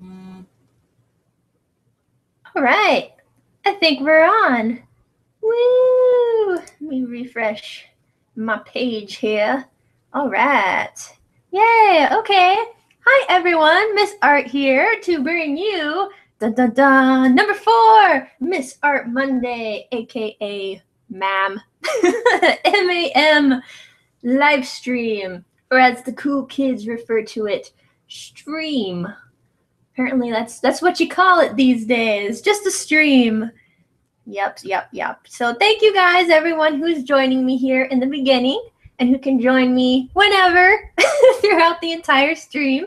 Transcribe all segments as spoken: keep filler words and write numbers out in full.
All right, I think we're on. Woo! Let me refresh my page here. All right. Yay! Okay. Hi, everyone. missART here to bring you da da da number four, missART Monday, aka M A M, M A M live stream, or as the cool kids refer to it, stream. Apparently, that's that's what you call it these days. Just a stream. Yep, yep, yep. So thank you guys, everyone who's joining me here in the beginning and who can join me whenever throughout the entire stream.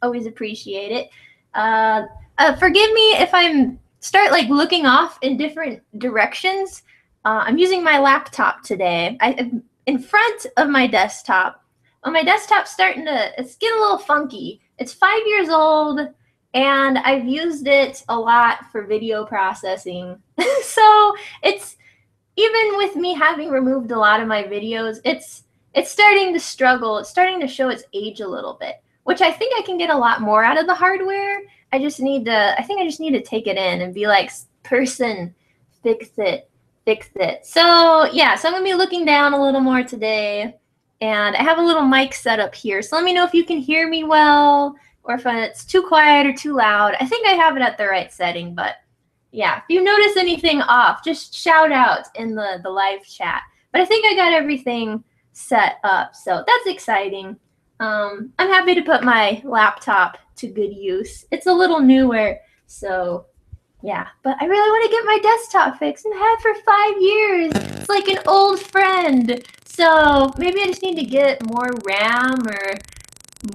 Always appreciate it. Uh, uh, forgive me if I'm start like looking off in different directions. Uh, I'm using my laptop today. I, I'm in front of my desktop. Well, my desktop's starting to it's getting a little funky. It's five years old, and I've used it a lot for video processing. So it's, even with me having removed a lot of my videos, it's it's starting to struggle. It's starting to show its age a little bit, which I think I can get a lot more out of the hardware. I just need to, I think I just need to take it in and be like, person, fix it, fix it. So yeah, so I'm gonna be looking down a little more today. And I have a little mic set up here. So let me know if you can hear me well, or if it's too quiet or too loud. I think I have it at the right setting, but yeah. If you notice anything off, just shout out in the, the live chat. But I think I got everything set up, so that's exciting. Um, I'm happy to put my laptop to good use. It's a little newer, so yeah. But I really want to get my desktop fixed. I've had it for five years. It's like an old friend. So maybe I just need to get more RAM or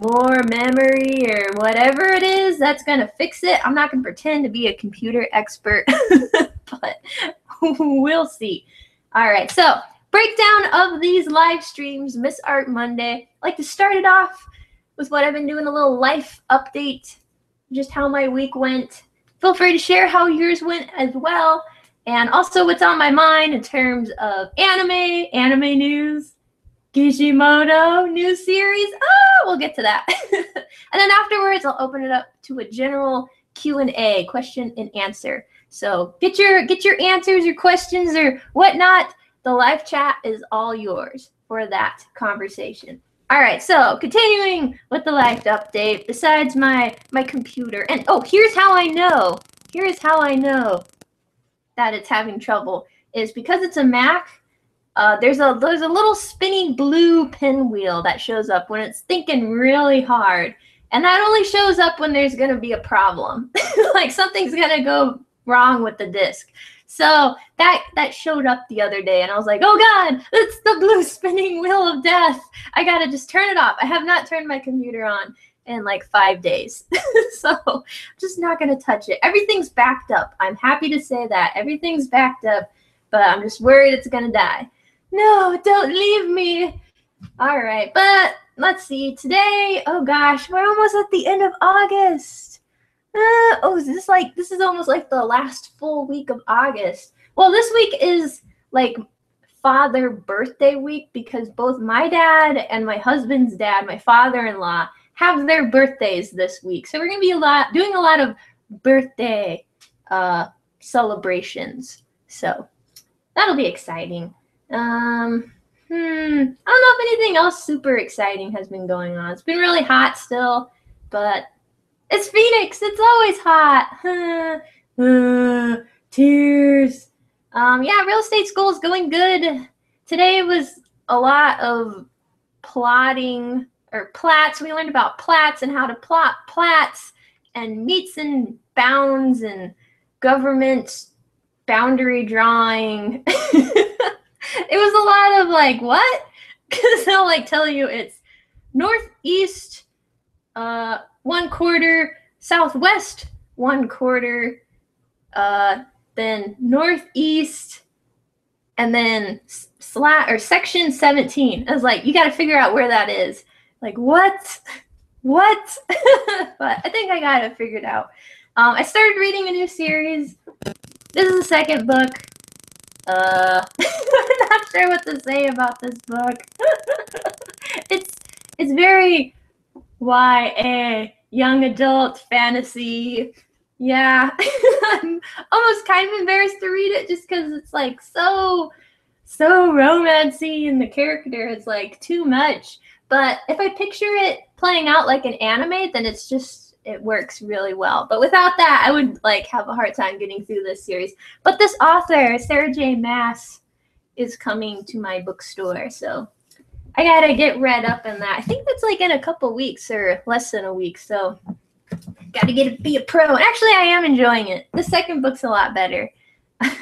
more memory or whatever it is that's going to fix it. I'm not going to pretend to be a computer expert, but we'll see. All right, so breakdown of these live streams, missART Monday. I'd like to start it off with what I've been doing, a little life update, just how my week went. Feel free to share how yours went as well, and also what's on my mind in terms of anime, anime news, Kishimoto, new series. Oh, we'll get to that. And then afterwards, I'll open it up to a general Q and A, question and answer. So get your get your answers, your questions, or whatnot. The live chat is all yours for that conversation. All right, so continuing with the live update, besides my, my computer. And oh, here's how I know. Here's how I know that it's having trouble is because it's a Mac. Uh, there's a there's a little spinny blue pinwheel that shows up when it's thinking really hard, and that only shows up when there's going to be a problem, like something's going to go wrong with the disk. So that that showed up the other day, and I was like, oh god, it's the blue spinning wheel of death. I gotta just turn it off. I have not turned my computer on in like five days, so I'm just not going to touch it. Everything's backed up. I'm happy to say that everything's backed up, but I'm just worried it's going to die. No, don't leave me. All right, but let's see. Today, oh gosh, we're almost at the end of August. Uh, oh, is this like, this is almost like the last full week of August. Well, this week is like father birthday week because both my dad and my husband's dad, my father-in-law, have their birthdays this week. So we're going to be a lot doing a lot of birthday uh, celebrations. So that'll be exciting. Um, hmm, I don't know if anything else super exciting has been going on. It's been really hot still, but it's Phoenix. It's always hot. uh, tears. Um, yeah, real estate school is going good. Today was a lot of plotting or plats. We learned about plats and how to plot plats and meets and bounds and government boundary drawing. It was a lot of like, what? Because they'll like tell you it's northeast uh, one quarter, southwest one quarter, uh, then northeast, and then slat or section seventeen. I was like, you got to figure out where that is. Like, what? What? But I think I got it figured out. Um, I started reading a new series. This is the second book. Uh, I'm not sure what to say about this book. it's it's very Y A young adult fantasy. Yeah. I'm almost kind of embarrassed to read it just because it's like so, so romancy and the character is like too much. But if I picture it playing out like an anime, then it's just, it works really well. But without that, I would like have a hard time getting through this series. But this author, Sarah J. Maas, is coming to my bookstore. So I gotta get read up in that. I think that's like in a couple weeks or less than a week. So gotta get to be a pro. And actually, I am enjoying it. The second book's a lot better. But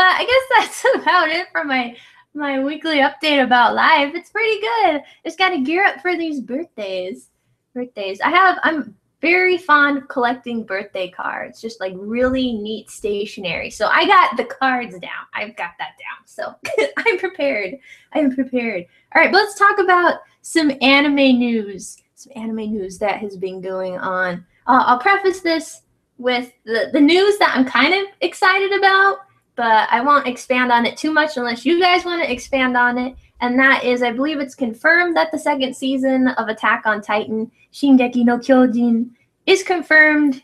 I guess that's about it for my my weekly update about life. It's pretty good. Just gotta gear up for these birthdays. Birthdays. I have. I'm very fond of collecting birthday cards. Just like really neat stationery. So I got the cards down. I've got that down. So I'm prepared. I'm prepared. All right. But let's talk about some anime news. Some anime news that has been going on. Uh, I'll preface this with the, the news that I'm kind of excited about, but I won't expand on it too much unless you guys want to expand on it. And that is, I believe it's confirmed that the second season of Attack on Titan, Shingeki no Kyojin, is confirmed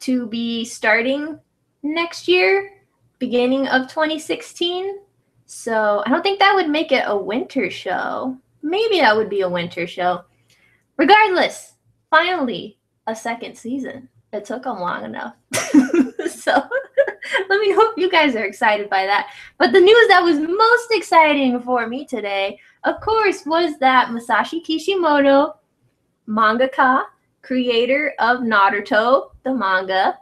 to be starting next year, beginning of twenty sixteen. So I don't think that would make it a winter show. Maybe that would be a winter show. Regardless, finally, a second season. It took them long enough. So let me hope you guys are excited by that. But the news that was most exciting for me today, of course, was that Masashi Kishimoto, mangaka, creator of Naruto, the manga,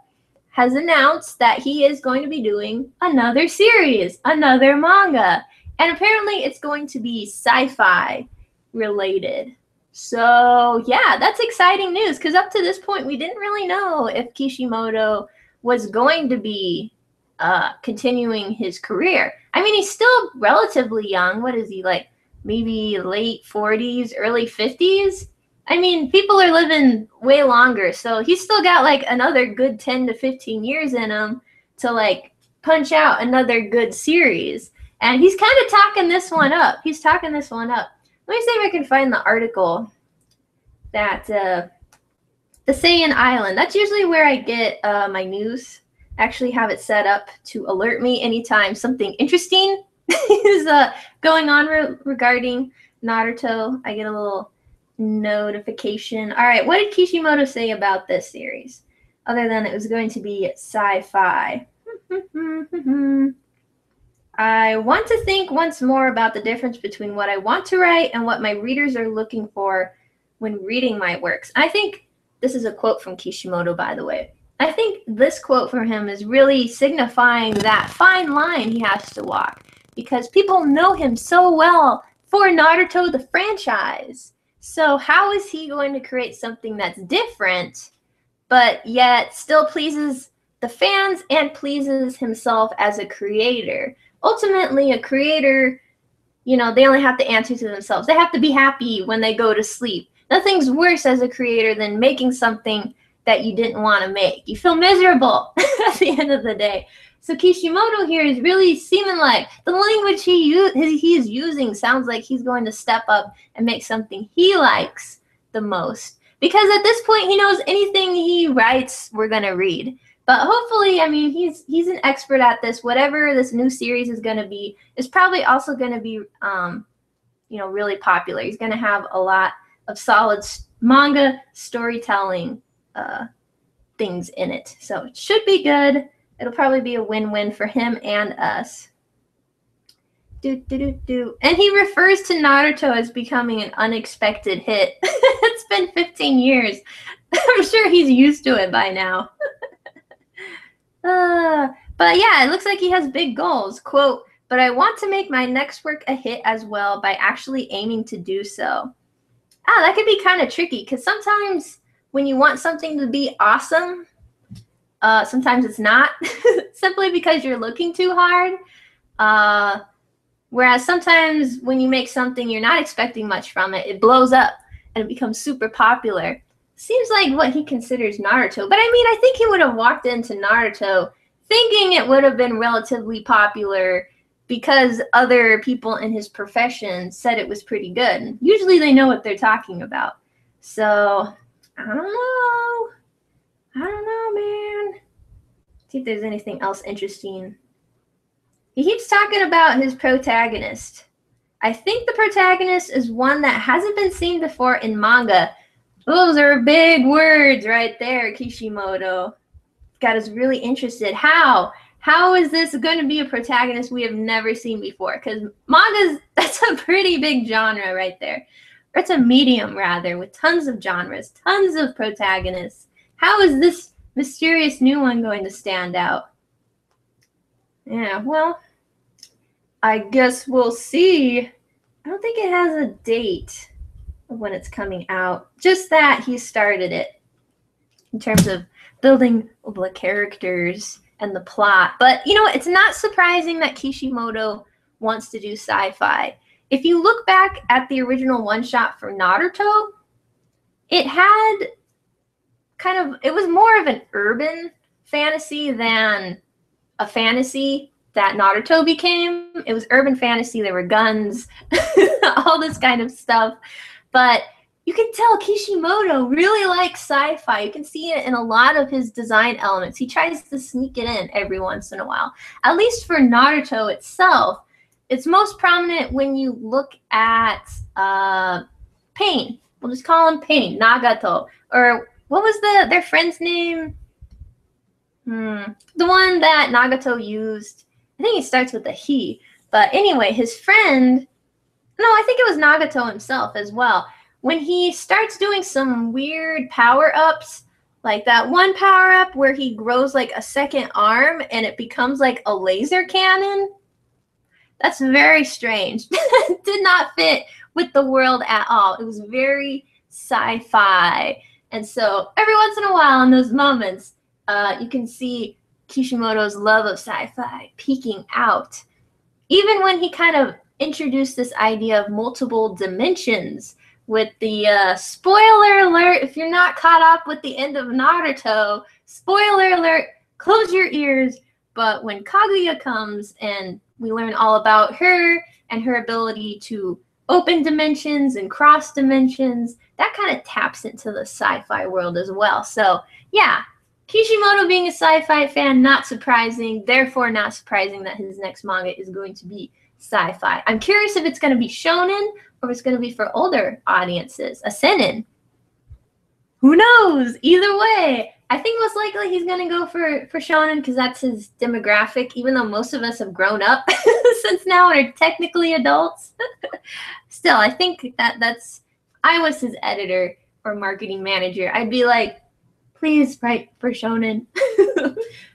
has announced that he is going to be doing another series, another manga. And apparently it's going to be sci-fi related. So, yeah, that's exciting news because up to this point, we didn't really know if Kishimoto was going to be uh, continuing his career. I mean, he's still relatively young. What is he, like, maybe late forties, early fifties? I mean, people are living way longer, so he's still got, like, another good ten to fifteen years in him to, like, punch out another good series. And he's kind of talking this one up. He's talking this one up. Let me see if I can find the article that uh, the Saiyan Island. That's usually where I get uh, my news. I actually have it set up to alert me anytime something interesting is uh, going on re regarding Naruto. I get a little notification. All right, what did Kishimoto say about this series? Other than it was going to be sci-fi. I want to think once more about the difference between what I want to write and what my readers are looking for when reading my works. I think this is a quote from Kishimoto, by the way. I think this quote from him is really signifying that fine line he has to walk because people know him so well for Naruto the franchise. So how is he going to create something that's different but yet still pleases the fans and pleases himself as a creator? Ultimately, a creator, you know, they only have to answer to themselves. They have to be happy when they go to sleep. Nothing's worse as a creator than making something that you didn't want to make. You feel miserable at the end of the day. So Kishimoto here is really seeming like the language he u he is using sounds like he's going to step up and make something he likes the most. Because at this point, he knows anything he writes, we're going to read. But hopefully, I mean, he's he's an expert at this. Whatever this new series is going to be, is probably also going to be, um, you know, really popular. He's going to have a lot of solid manga storytelling uh, things in it. So it should be good. It'll probably be a win-win for him and us. Do, do, do, do. And he refers to Naruto as becoming an unexpected hit. It's been fifteen years. I'm sure he's used to it by now. Uh, but yeah, it looks like he has big goals. Quote, but I want to make my next work a hit as well by actually aiming to do so. Ah, that could be kind of tricky because sometimes when you want something to be awesome, uh, sometimes it's not simply because you're looking too hard. Uh, whereas sometimes when you make something, you're not expecting much from it. It blows up and it becomes super popular. Seems like what he considers Naruto. But I mean, I think he would have walked into Naruto thinking it would have been relatively popular because other people in his profession said it was pretty good. Usually they know what they're talking about. So I don't know. I don't know, man. See if there's anything else interesting. He keeps talking about his protagonist. I think the protagonist is one that hasn't been seen before in manga. Those are big words right there, Kishimoto. Got us really interested. How? How is this going to be a protagonist we have never seen before? Because manga's, that's a pretty big genre right there. Or it's a medium, rather, with tons of genres, tons of protagonists. How is this mysterious new one going to stand out? Yeah, well, I guess we'll see. I don't think it has a date of when it's coming out. Just that he started it in terms of building the characters and the plot. But, you know, it's not surprising that Kishimoto wants to do sci-fi. If you look back at the original one-shot for Naruto, it had kind of, it was more of an urban fantasy than a fantasy that Naruto became. It was urban fantasy. There were guns, all this kind of stuff. But you can tell Kishimoto really likes sci-fi. You can see it in a lot of his design elements. He tries to sneak it in every once in a while. At least for Naruto itself, it's most prominent when you look at uh, Pain. We'll just call him Pain, Nagato. Or what was the their friend's name? Hmm. The one that Nagato used. I think he starts with a he. But anyway, his friend... No, I think it was Nagato himself as well. When he starts doing some weird power-ups, like that one power-up where he grows like a second arm and it becomes like a laser cannon, that's very strange. Did not fit with the world at all. It was very sci-fi. And so every once in a while in those moments, uh, you can see Kishimoto's love of sci-fi peeking out. Even when he kind of introduced this idea of multiple dimensions with the uh, spoiler alert, if you're not caught up with the end of Naruto, spoiler alert, close your ears. But when Kaguya comes and we learn all about her and her ability to open dimensions and cross dimensions, that kind of taps into the sci-fi world as well. So yeah, Kishimoto being a sci-fi fan, not surprising, therefore not surprising that his next manga is going to be sci-fi. I'm curious if it's going to be shonen or it's going to be for older audiences, a seinen. Who knows? Either way, I think most likely he's going to go for, for shonen because that's his demographic, even though most of us have grown up since now and are technically adults. Still, I think that that's, I was his editor or marketing manager, I'd be like, please write for shonen.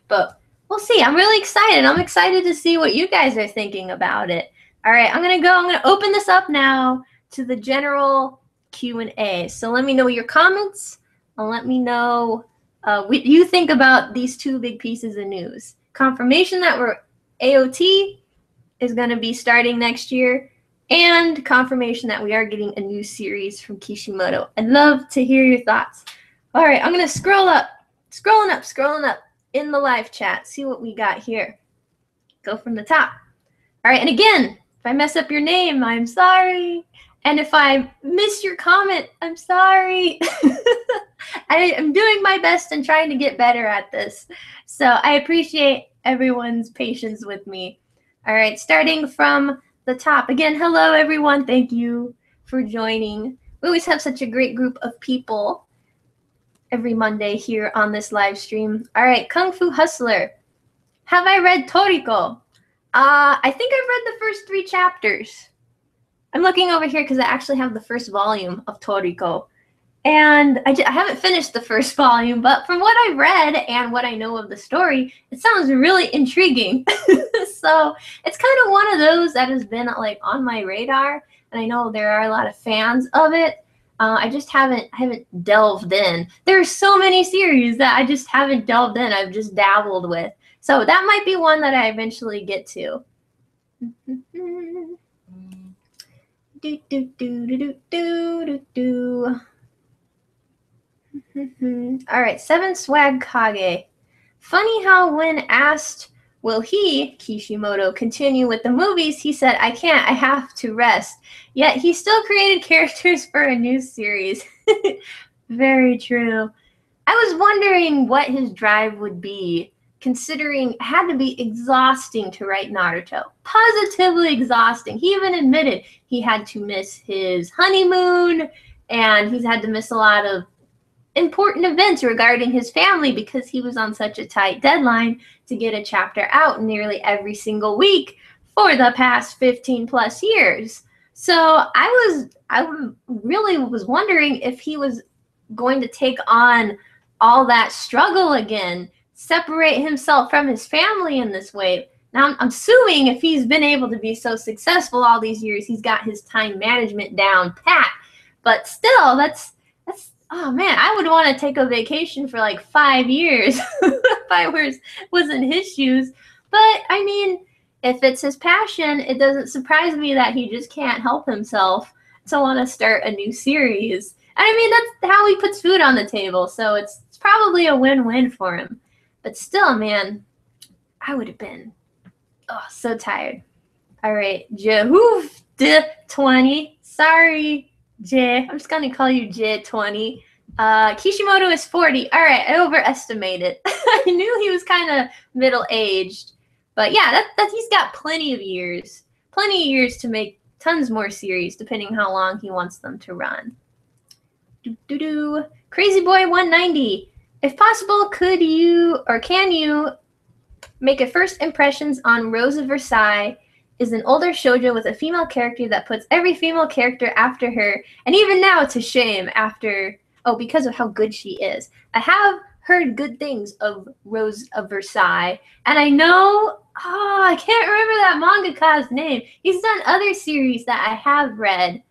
But we'll see. I'm really excited. I'm excited to see what you guys are thinking about it. All right, I'm going to go. I'm going to open this up now to the general Q and A. So let me know your comments and let me know uh, what you think about these two big pieces of news. Confirmation that we're A O T is going to be starting next year and confirmation that we are getting a new series from Kishimoto. I'd love to hear your thoughts. All right, I'm going to scroll up, scrolling up, scrolling up in the live chat, see what we got here. Go from the top. All right, and again, if I mess up your name, I'm sorry. And if I miss your comment, I'm sorry. I am doing my best and trying to get better at this. So I appreciate everyone's patience with me. All right, starting from the top. Again, hello, everyone. Thank you for joining. We always have such a great group of people every Monday here on this live stream. All right, Kung Fu Hustler. Have I read Toriko? Uh, I think I've read the first three chapters. I'm looking over here because I actually have the first volume of Toriko. And I, I haven't finished the first volume, but from what I've read and what I know of the story, it sounds really intriguing. So it's kind of one of those that has been like on my radar. And I know there are a lot of fans of it. Uh, I just haven't haven't delved in. There are so many series that I just haven't delved in. I've just dabbled with. So that might be one that I eventually get to. Do, do, do, do, do, do, do. All right, Seven Swag Kage. Funny how when asked, will he, Kishimoto, continue with the movies, he said, I can't, I have to rest. Yet he still created characters for a new series. Very true. I was wondering what his drive would be, considering it had to be exhausting to write Naruto. Positively exhausting. He even admitted he had to miss his honeymoon, and he's had to miss a lot of important events regarding his family because he was on such a tight deadline to get a chapter out nearly every single week for the past fifteen plus years. So I was, I really was wondering if he was going to take on all that struggle again, separate himself from his family in this way. Now, I'm, I'm assuming if he's been able to be so successful all these years, he's got his time management down pat. But still, that's, that's, oh man, I would want to take a vacation for like five years if I was, was in his shoes. But I mean, if it's his passion, it doesn't surprise me that he just can't help himself to want to start a new series. I mean, that's how he puts food on the table, so it's, it's probably a win-win for him. But still, man, I would have been oh, so tired. All right, J twenty. Sorry, J. I'm just going to call you J twenty. Uh, Kishimoto is forty. All right, I overestimated. I knew he was kind of middle-aged. But yeah, that, that, he's got plenty of years. Plenty of years to make tons more series, depending how long he wants them to run. Do, do, do. Crazy Boy one ninety. If possible, could you or can you make a first impressions on Rose of Versailles? Is an older shoujo with a female character that puts every female character after her, and even now it's a shame after oh because of how good she is. I have heard good things of Rose of Versailles, and I know oh I can't remember that mangaka's name. He's done other series that I have read.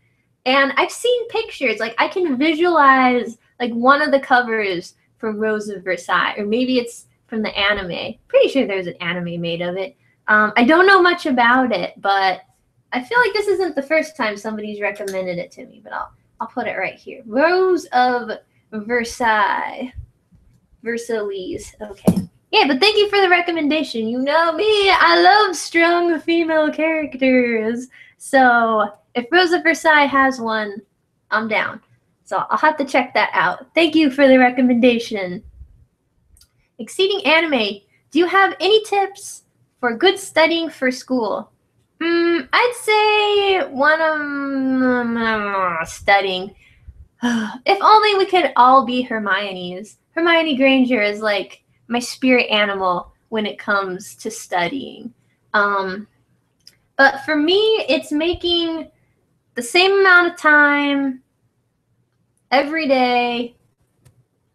And I've seen pictures, like I can visualize like one of the covers from Rose of Versailles, or maybe it's from the anime. Pretty sure there's an anime made of it. Um, I don't know much about it, but I feel like this isn't the first time somebody's recommended it to me, but I'll, I'll put it right here. Rose of Versailles. Versailles, okay. Yeah, but thank you for the recommendation. You know me, I love strong female characters. So if Rose of Versailles has one, I'm down. So I'll have to check that out. Thank you for the recommendation. Exceeding Anime, do you have any tips for good studying for school? Mm, I'd say one of um, studying. If only we could all be Hermione's. Hermione Granger is like my spirit animal when it comes to studying. Um, but for me, it's making the same amount of time every day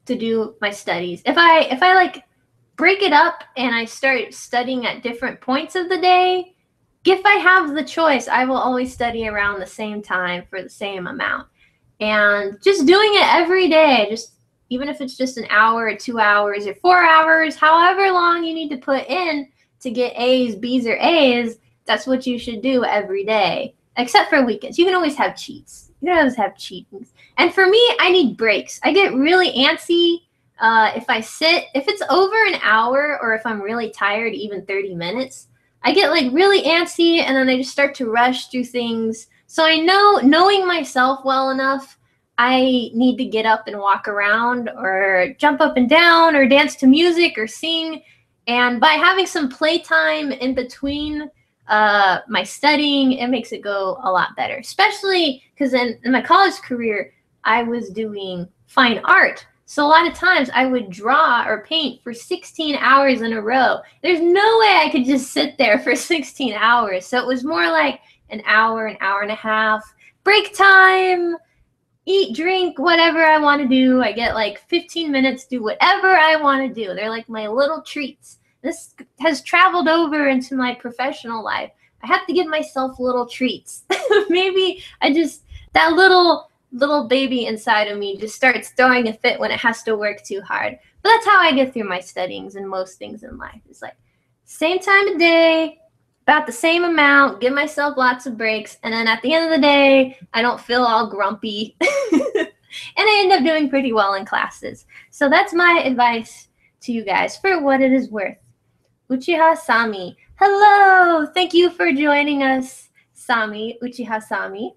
to do my studies. If I if I like break it up and I start studying at different points of the day, if I have the choice, I will always study around the same time for the same amount. And just doing it every day, just even if it's just an hour or two hours or four hours, however long you need to put in to get A's, B's, or A's, that's what you should do every day. Except for weekends. You can always have cheats. You can always have cheatings. And for me, I need breaks. I get really antsy uh, if I sit. If it's over an hour or if I'm really tired, even thirty minutes, I get like really antsy and then I just start to rush through things. So I know, knowing myself well enough, I need to get up and walk around or jump up and down or dance to music or sing. And by having some playtime in between Uh, my studying, it makes it go a lot better, especially because in, in my college career, I was doing fine art. So a lot of times I would draw or paint for sixteen hours in a row. There's no way I could just sit there for sixteen hours. So it was more like an hour, an hour and a half, break time, eat, drink, whatever I want to do. I get like fifteen minutes, do whatever I want to do. They're like my little treats. This has traveled over into my professional life. I have to give myself little treats. Maybe I just, that little, little baby inside of me just starts throwing a fit when it has to work too hard. But that's how I get through my studyings and most things in life. It's like same time of day, about the same amount, give myself lots of breaks. And then at the end of the day, I don't feel all grumpy. And I end up doing pretty well in classes. So that's my advice to you guys for what it is worth. Uchiha Sami, hello! Thank you for joining us, Sami, Uchiha Sami.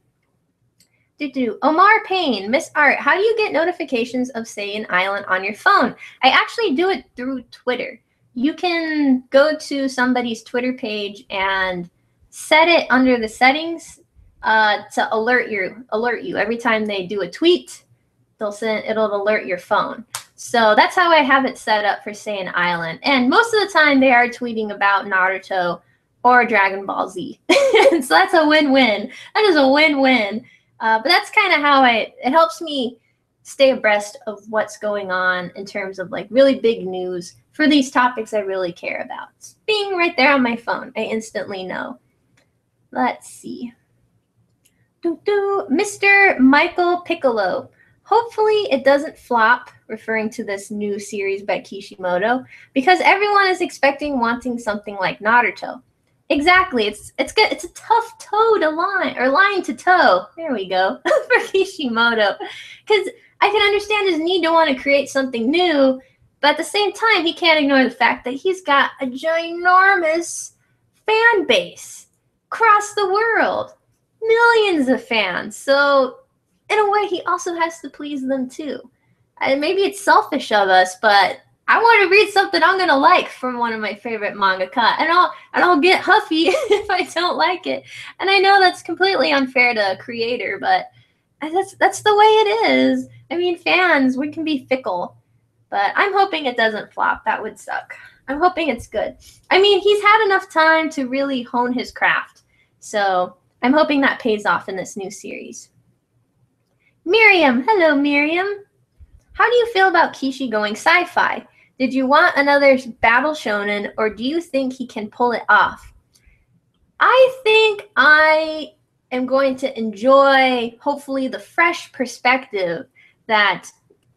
Do-do. Omar Payne, missART, how do you get notifications of Saiyan Island on your phone? I actually do it through Twitter. You can go to somebody's Twitter page and set it under the settings uh, to alert you. Alert you every time they do a tweet, they'll send it'll alert your phone. So that's how I have it set up for Saiyan Island. And most of the time they are tweeting about Naruto or Dragon Ball Z. So that's a win-win. That is a win-win. Uh, but that's kind of how I, it helps me stay abreast of what's going on in terms of like really big news for these topics I really care about. It's being right there on my phone, I instantly know. Let's see. Doo -doo. Mister Michael Piccolo. Hopefully it doesn't flop, referring to this new series by Kishimoto, because everyone is expecting wanting something like Naruto. Exactly. It's it's good. It's a tough toe to line or line to toe. There we go. For Kishimoto. Because I can understand his need to want to create something new, but at the same time, he can't ignore the fact that he's got a ginormous fan base across the world. Millions of fans. So in a way, he also has to please them too. And maybe it's selfish of us, but I want to read something I'm gonna like from one of my favorite mangaka, and I'll and I'll get huffy if I don't like it. And I know that's completely unfair to a creator, but that's that's the way it is. I mean, fans, we can be fickle, but I'm hoping it doesn't flop. That would suck. I'm hoping it's good. I mean, he's had enough time to really hone his craft, so I'm hoping that pays off in this new series. Miriam, hello, Miriam. How do you feel about Kishi going sci-fi? Did you want another battle shonen, or do you think he can pull it off? I think I am going to enjoy, hopefully, the fresh perspective that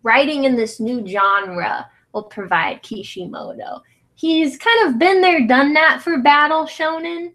writing in this new genre will provide Kishimoto. He's kind of been there, done that for battle shonen.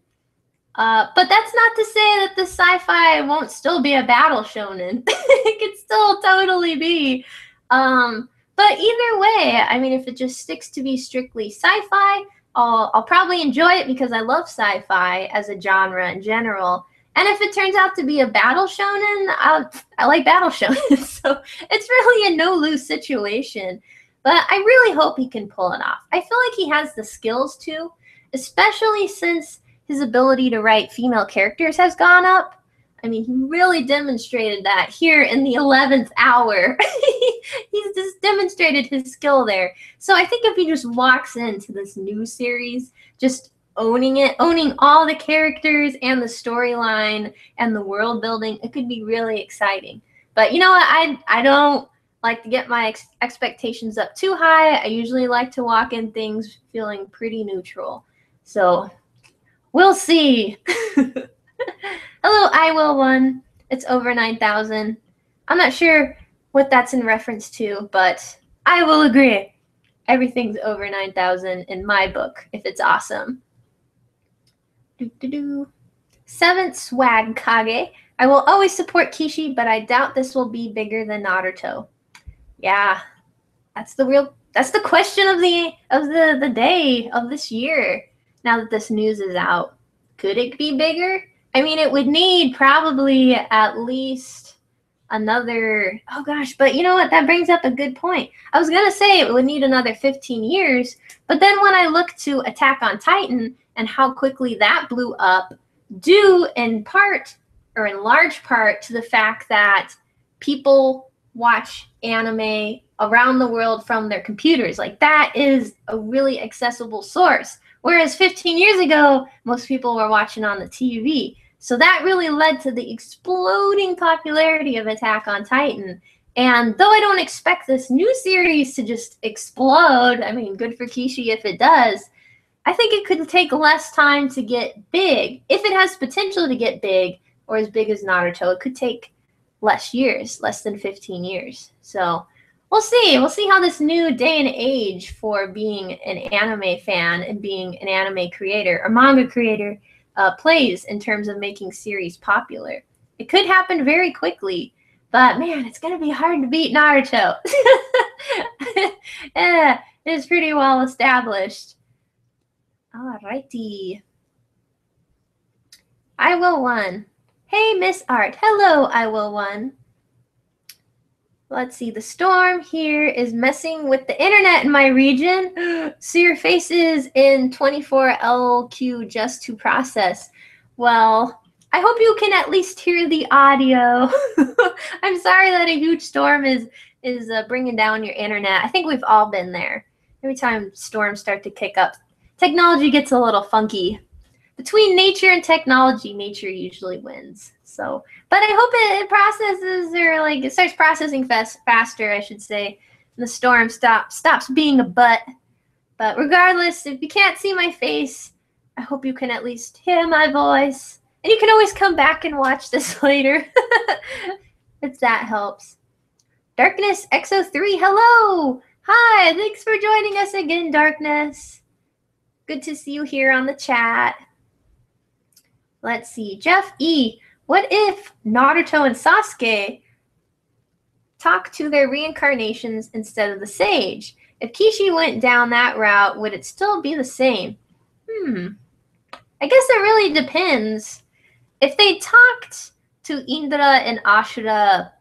Uh, but that's not to say that the sci-fi won't still be a battle shonen. It could still totally be. Um, but either way, I mean, if it just sticks to be strictly sci-fi, I'll, I'll probably enjoy it because I love sci-fi as a genre in general. And if it turns out to be a battle shonen, I'll, I like battle shonen. So it's really a no-lose situation. But I really hope he can pull it off. I feel like he has the skills to, especially since his ability to write female characters has gone up. I mean, he really demonstrated that here in the eleventh hour. He's just demonstrated his skill there. So I think if he just walks into this new series, just owning it, owning all the characters and the storyline and the world building, it could be really exciting. But you know what? I, I don't like to get my ex expectations up too high. I usually like to walk in things feeling pretty neutral. So we'll see. Hello, I Will One. It's over nine thousand. I'm not sure what that's in reference to, but I will agree. Everything's over nine thousand in my book, if it's awesome. Doo-doo-doo. Seventh Swag Kage. I will always support Kishi, but I doubt this will be bigger than Naruto. Yeah, that's the real. That's the question of the of the, the day of this year. Now that this news is out, could it be bigger? I mean, it would need probably at least another, oh gosh, but you know what? That brings up a good point. I was going to say it would need another fifteen years, but then when I look to Attack on Titan and how quickly that blew up, due in part, or in large part, to the fact that people watch anime around the world from their computers. Like, that is a really accessible source. Whereas fifteen years ago, most people were watching on the T V. So that really led to the exploding popularity of Attack on Titan. And though I don't expect this new series to just explode, I mean, good for Kishi if it does, I think it could take less time to get big. If it has potential to get big, or as big as Naruto, it could take less years, less than fifteen years. So we'll see. We'll see how this new day and age for being an anime fan and being an anime creator or manga creator uh, plays in terms of making series popular. It could happen very quickly, but man, it's going to be hard to beat Naruto. Yeah, it's pretty well established. Alrighty. I Will One. Hey, missART. Hello, I Will One. Let's see. The storm here is messing with the internet in my region. So your face is in twenty-four L Q just to process. Well, I hope you can at least hear the audio. I'm sorry that a huge storm is is uh, bringing down your internet. I think we've all been there. Every time storms start to kick up, technology gets a little funky. Between nature and technology, nature usually wins. So, but I hope it, it processes, or like it starts processing fast, faster, I should say. And the storm stops stops being a butt. But regardless, if you can't see my face, I hope you can at least hear my voice. And you can always come back and watch this later, if that helps. Darkness X O three, hello! Hi, thanks for joining us again, Darkness. Good to see you here on the chat. Let's see, Jeff E. What if Naruto and Sasuke talk to their reincarnations instead of the sage? If Kishi went down that route, would it still be the same? Hmm. I guess it really depends. If they talked to Indra and Ashura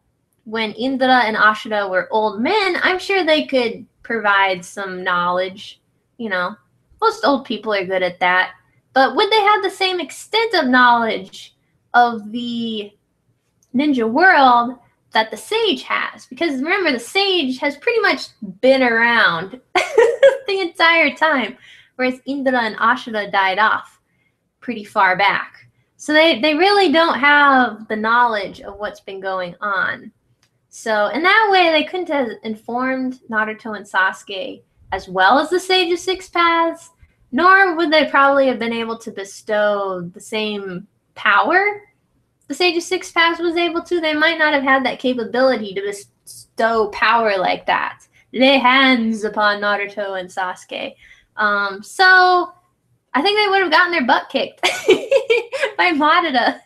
when Indra and Ashura were old men, I'm sure they could provide some knowledge. You know, most old people are good at that. But would they have the same extent of knowledge of the ninja world that the sage has? Because remember, the sage has pretty much been around the entire time, whereas Indra and Ashura died off pretty far back. So they, they really don't have the knowledge of what's been going on. So in that way, they couldn't have informed Naruto and Sasuke as well as the Sage of Six Paths, nor would they probably have been able to bestow the same power the Sage of Six Paths was able to. They might not have had that capability to bestow power like that. Lay hands upon Naruto and Sasuke. Um, so I think they would have gotten their butt kicked by Madara.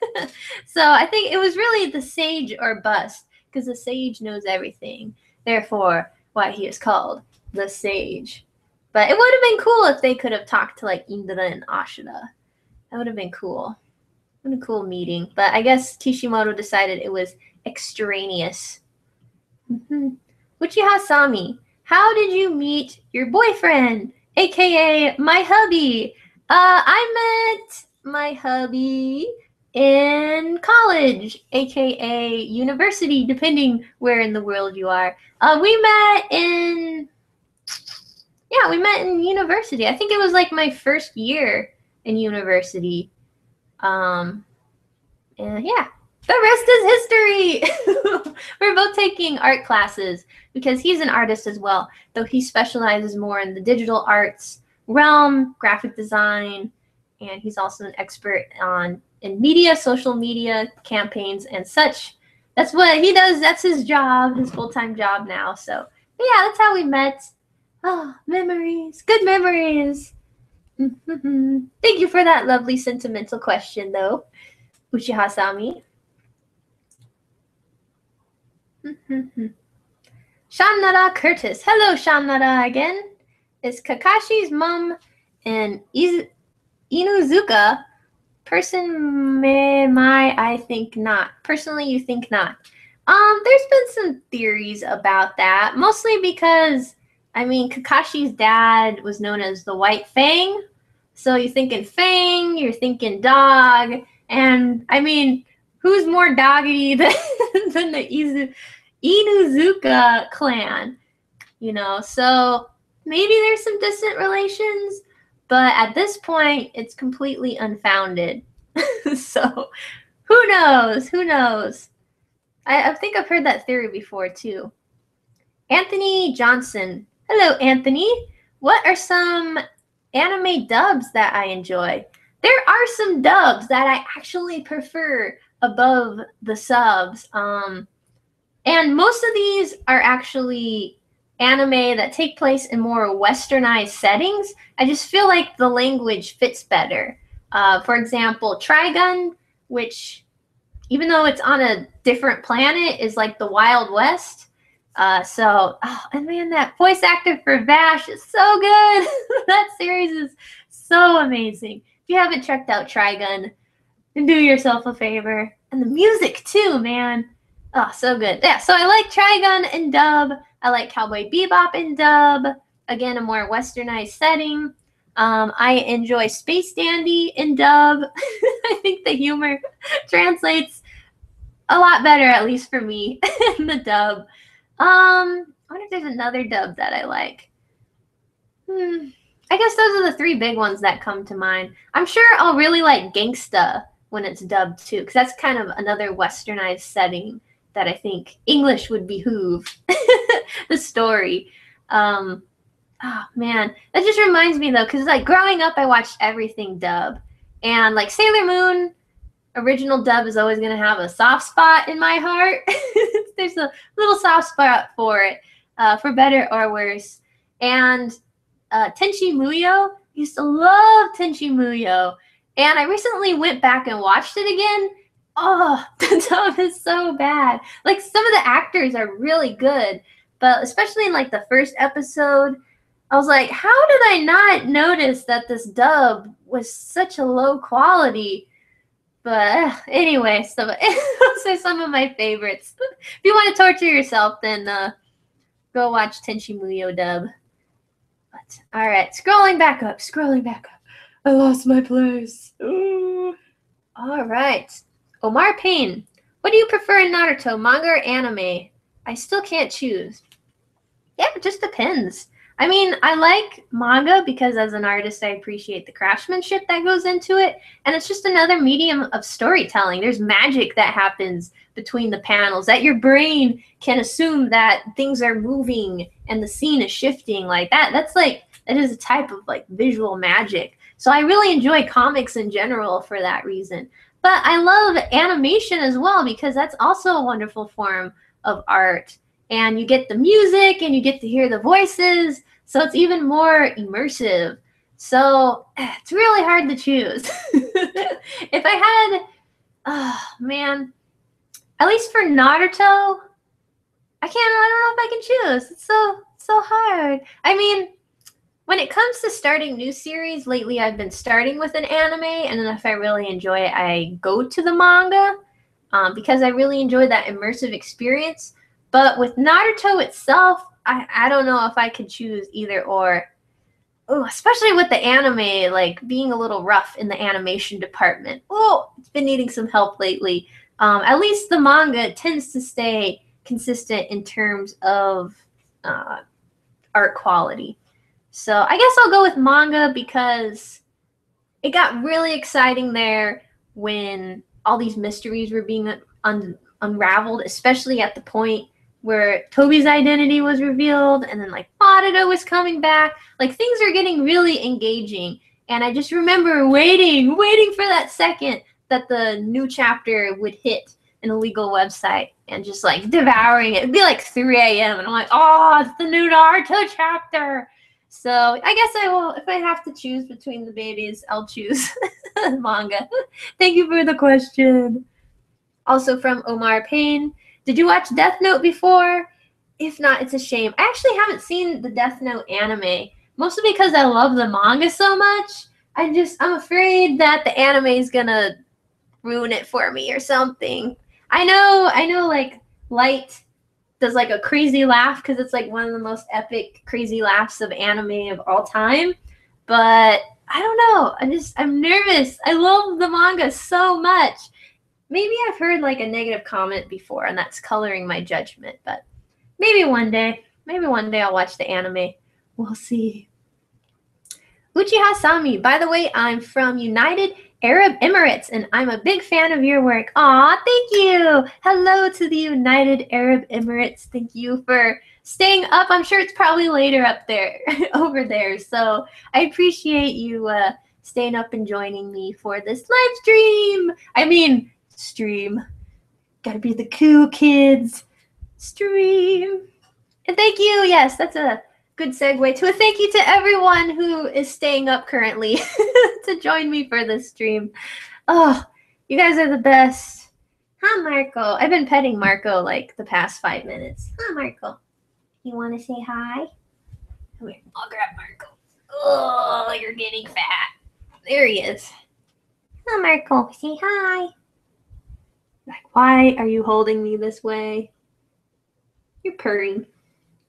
So I think it was really the sage or bust, because the sage knows everything. Therefore, why he is called the sage. But it would have been cool if they could have talked to, like, Indra and Ashura. That would have been cool. What a cool meeting. But I guess Kishimoto decided it was extraneous. Mm-hmm. Uchiha Hasami, how did you meet your boyfriend, a k a my hubby? Uh, I met my hubby in college, a k a university, depending where in the world you are. Uh, we met in... Yeah, we met in university. I think it was like my first year in university. Um, and yeah, the rest is history. We're both taking art classes because he's an artist as well, though he specializes more in the digital arts realm, graphic design, and he's also an expert on in media, social media campaigns and such. That's what he does. That's his job, his full-time job now. So but yeah, that's how we met. Oh, memories. Good memories. Thank you for that lovely sentimental question, though, Uchiha Sami. Shamnara Curtis. Hello, Shamnara again. Is Kakashi's mom and Iz Inuzuka person may my I think not. Personally, you think not. Um, there's been some theories about that, mostly because I mean, Kakashi's dad was known as the White Fang. So you're thinking Fang, you're thinking dog. And, I mean, who's more doggedy than, than the Izu, Inuzuka clan? You know, so maybe there's some distant relations. But at this point, it's completely unfounded. So who knows? Who knows? I, I think I've heard that theory before, too. Anthony Johnson. Hello, Anthony. What are some anime dubs that I enjoy? There are some dubs that I actually prefer above the subs. Um, and most of these are actually anime that take place in more westernized settings. I just feel like the language fits better. Uh, for example, Trigun, which even though it's on a different planet, is like the Wild West. Uh, so, oh, and man, that voice actor for Vash is so good. That series is so amazing. If you haven't checked out Trigun, do yourself a favor. And the music too, man. Oh, so good. Yeah, so I like Trigun in dub. I like Cowboy Bebop in dub. Again, a more westernized setting. Um, I enjoy Space Dandy in dub. I think the humor translates a lot better, at least for me, in the dub. Um, I wonder if there's another dub that I like. Hmm. I guess those are the three big ones that come to mind. I'm sure I'll really like Gangsta when it's dubbed too, because that's kind of another westernized setting that I think English would behoove the story. Um, Oh, man. That just reminds me, though, because, like, growing up, I watched everything dub. And, like, Sailor Moon, original dub is always going to have a soft spot in my heart. There's a little soft spot for it, uh, for better or worse. And uh, Tenchi Muyo, I used to love Tenchi Muyo. And I recently went back and watched it again. Oh, the dub is so bad. Like, some of the actors are really good. But especially in, like, the first episode, I was like, how did I not notice that this dub was such a low quality? But anyway, so those are some of my favorites. If you want to torture yourself, then uh, go watch Tenchi Muyo dub. But, all right, scrolling back up, scrolling back up. I lost my place. Ooh. All right. Omar Payne, what do you prefer in Naruto, manga or anime? I still can't choose. Yeah, it just depends. I mean, I like manga because as an artist, I appreciate the craftsmanship that goes into it. And it's just another medium of storytelling. There's magic that happens between the panels that your brain can assume that things are moving and the scene is shifting like that. That's like, that is a type of like visual magic. So I really enjoy comics in general for that reason. But I love animation as well because that's also a wonderful form of art. And you get the music and you get to hear the voices. So it's even more immersive. So it's really hard to choose. If I had, oh man, at least for Naruto, I can't, I don't know if I can choose. It's so, so hard. I mean, when it comes to starting new series, lately I've been starting with an anime. And then if I really enjoy it, I go to the manga um, because I really enjoy that immersive experience. But with Naruto itself, I, I don't know if I could choose either or. Ooh, especially with the anime, like being a little rough in the animation department. Oh, it's been needing some help lately. Um, at least the manga tends to stay consistent in terms of uh, art quality. So I guess I'll go with manga because it got really exciting there when all these mysteries were being un unraveled, especially at the point where Tobi's identity was revealed and then like Boruto was coming back. Like things are getting really engaging. And I just remember waiting, waiting for that second that the new chapter would hit an illegal website and just like devouring it. It'd be like three A M and I'm like, oh, it's the new Naruto chapter. So I guess I will, if I have to choose between the babies, I'll choose manga. Thank you for the question. Also from Omar Payne. Did you watch Death Note before? If not, it's a shame. I actually haven't seen the Death Note anime, mostly because I love the manga so much. I just, I'm afraid that the anime is gonna ruin it for me or something. I know, I know like Light does like a crazy laugh because it's like one of the most epic crazy laughs of anime of all time. But I don't know, I'm just, I'm nervous. I love the manga so much. Maybe I've heard like a negative comment before and that's coloring my judgment, but maybe one day, maybe one day I'll watch the anime. We'll see. Uchiha Sami, by the way, I'm from United Arab Emirates and I'm a big fan of your work. Aw, thank you. Hello to the United Arab Emirates. Thank you for staying up. I'm sure it's probably later up there, over there. So I appreciate you uh, staying up and joining me for this live stream. I mean, stream. Gotta be the cool kids. Stream. And thank you. Yes, that's a good segue to a thank you to everyone who is staying up currently to join me for this stream. Oh, you guys are the best. Huh, Marco? I've been petting Marco like the past five minutes. Huh, Marco? You want to say hi? Come here. I'll grab Marco. Oh, you're getting fat. There he is. Huh, Marco? Say hi. Like, why are you holding me this way? You're purring.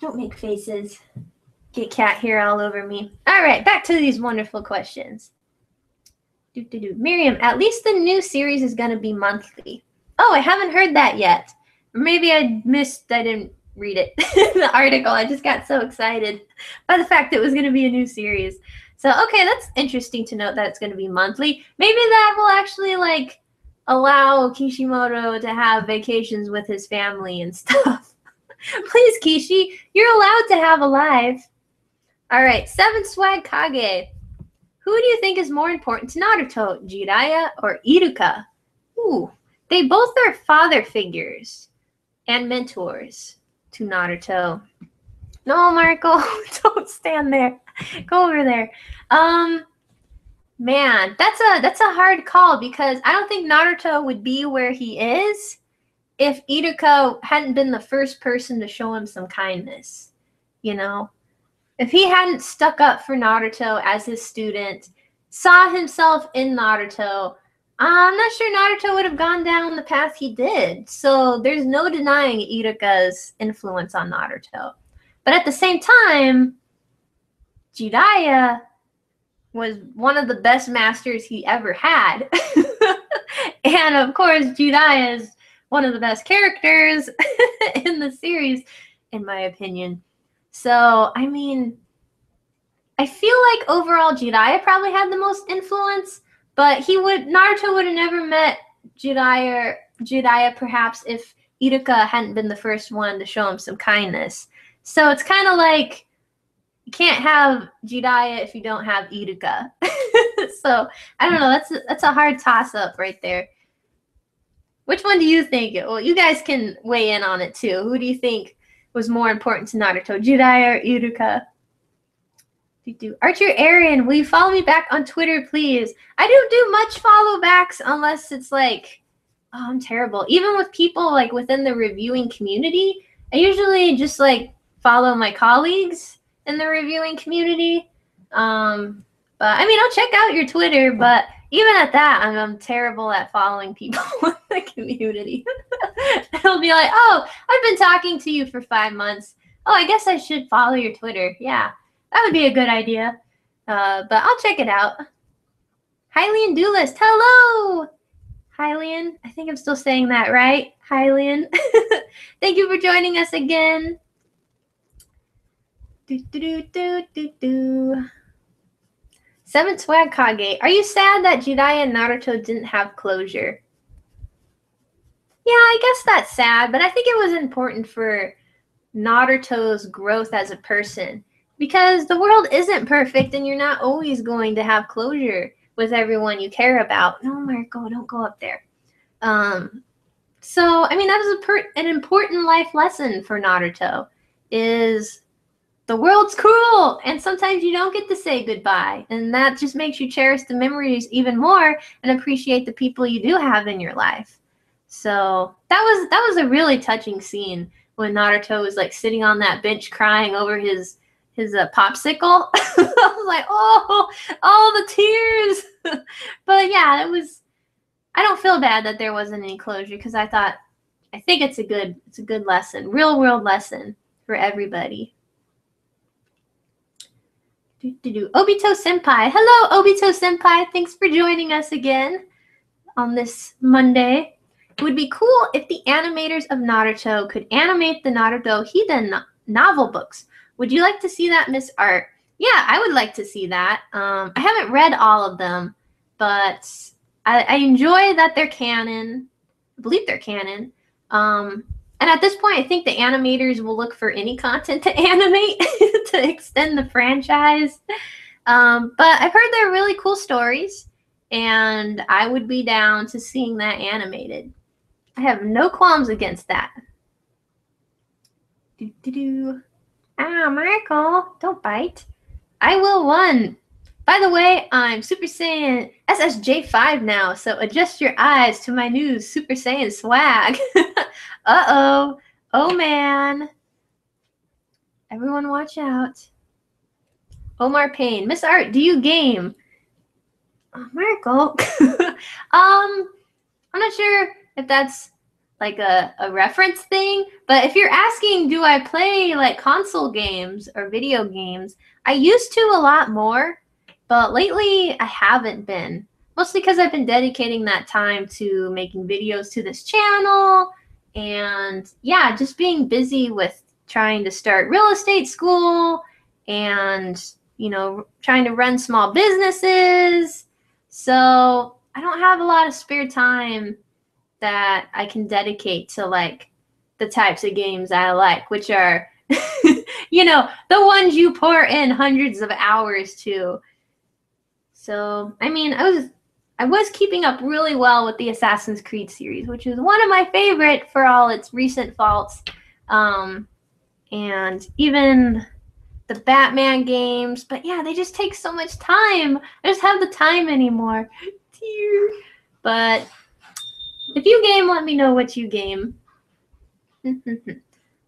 Don't make faces. Get cat hair all over me. All right, back to these wonderful questions. Do, do, do. Miriam, at least the new series is going to be monthly. Oh, I haven't heard that yet. Or maybe I missed, I didn't read it, the article. I just got so excited by the fact that it was going to be a new series. So, okay, that's interesting to note that it's going to be monthly. Maybe that will actually, like, allow Kishimoto to have vacations with his family and stuff. Please, Kishi, you're allowed to have a life. All right, Seven Swag Kage. Who do you think is more important to Naruto, Jiraiya or Iruka? Ooh, they both are father figures and mentors to Naruto. No, Marco, don't stand there. Go over there. Um, man, that's a that's a hard call because I don't think Naruto would be where he is if Iruka hadn't been the first person to show him some kindness, you know? If he hadn't stuck up for Naruto as his student, saw himself in Naruto, I'm not sure Naruto would have gone down the path he did. So there's no denying Iruka's influence on Naruto. But at the same time, Jiraiya was one of the best masters he ever had. And of course, Jiraiya is one of the best characters in the series, in my opinion. So, I mean, I feel like overall Jiraiya probably had the most influence, but he would Naruto would have never met Jiraiya, Jiraiya perhaps if Iruka hadn't been the first one to show him some kindness. So it's kind of like you can't have Jiraiya if you don't have Iruka. So, I don't know, that's a, that's a hard toss-up right there. Which one do you think? Well, you guys can weigh in on it too. Who do you think was more important to Naruto, Jiraiya or Iruka? Archer Aaron, will you follow me back on Twitter, please? I don't do much follow backs unless it's like, oh, I'm terrible. Even with people like within the reviewing community, I usually just like follow my colleagues in the reviewing community. Um, but I mean, I'll check out your Twitter, but even at that, I'm, I'm terrible at following people in the community. It'll be like, oh, I've been talking to you for five months. Oh, I guess I should follow your Twitter. Yeah, that would be a good idea. Uh, but I'll check it out. Hylian Doolist, hello! Hylian, I think I'm still saying that, right? Hylian. Thank you for joining us again. Do, do, do, do, do, do. Seven Swag Kage, are you sad that Jiraiya and Naruto didn't have closure? Yeah, I guess that's sad, but I think it was important for Naruto's growth as a person. Because the world isn't perfect and you're not always going to have closure with everyone you care about. No, Marco, don't go up there. Um, so, I mean, that was a per an important life lesson for Naruto, is the world's cruel, and sometimes you don't get to say goodbye. And that just makes you cherish the memories even more and appreciate the people you do have in your life. So that was that was a really touching scene when Naruto was like sitting on that bench crying over his his uh, popsicle. I was like, oh, all the tears. But yeah, it was. I don't feel bad that there wasn't any closure because I thought, I think it's a good it's a good lesson, real world lesson for everybody. Obito Senpai. Hello, Obito Senpai. Thanks for joining us again on this Monday. It would be cool if the animators of Naruto could animate the Naruto Hiden no novel books. Would you like to see that, missART? Yeah, I would like to see that. Um, I haven't read all of them, but I, I enjoy that they're canon. I believe they're canon. Um, and at this point, I think the animators will look for any content to animate to extend the franchise. Um, but I've heard they're really cool stories, and I would be down to seeing that animated. I have no qualms against that. Do, do, do. Ah, Michael, don't bite. I will one. By the way, I'm Super Saiyan S S J five now, so adjust your eyes to my new Super Saiyan swag. Uh-oh. Oh, man. Everyone watch out. Omar Payne. missART, do you game? Oh, Marco. um, I'm not sure if that's like a, a reference thing. But if you're asking, do I play like console games or video games? I used to a lot more, but lately I haven't been. Mostly because I've been dedicating that time to making videos to this channel and yeah, just being busy with trying to start real estate school and, you know, trying to run small businesses. So I don't have a lot of spare time that I can dedicate to like the types of games I like, which are, you know, the ones you pour in hundreds of hours to. So, I mean, I was I was keeping up really well with the Assassin's Creed series, which is one of my favorite for all its recent faults. Um, and even the Batman games. But yeah, they just take so much time. I just have the time anymore. But if you game, let me know what you game.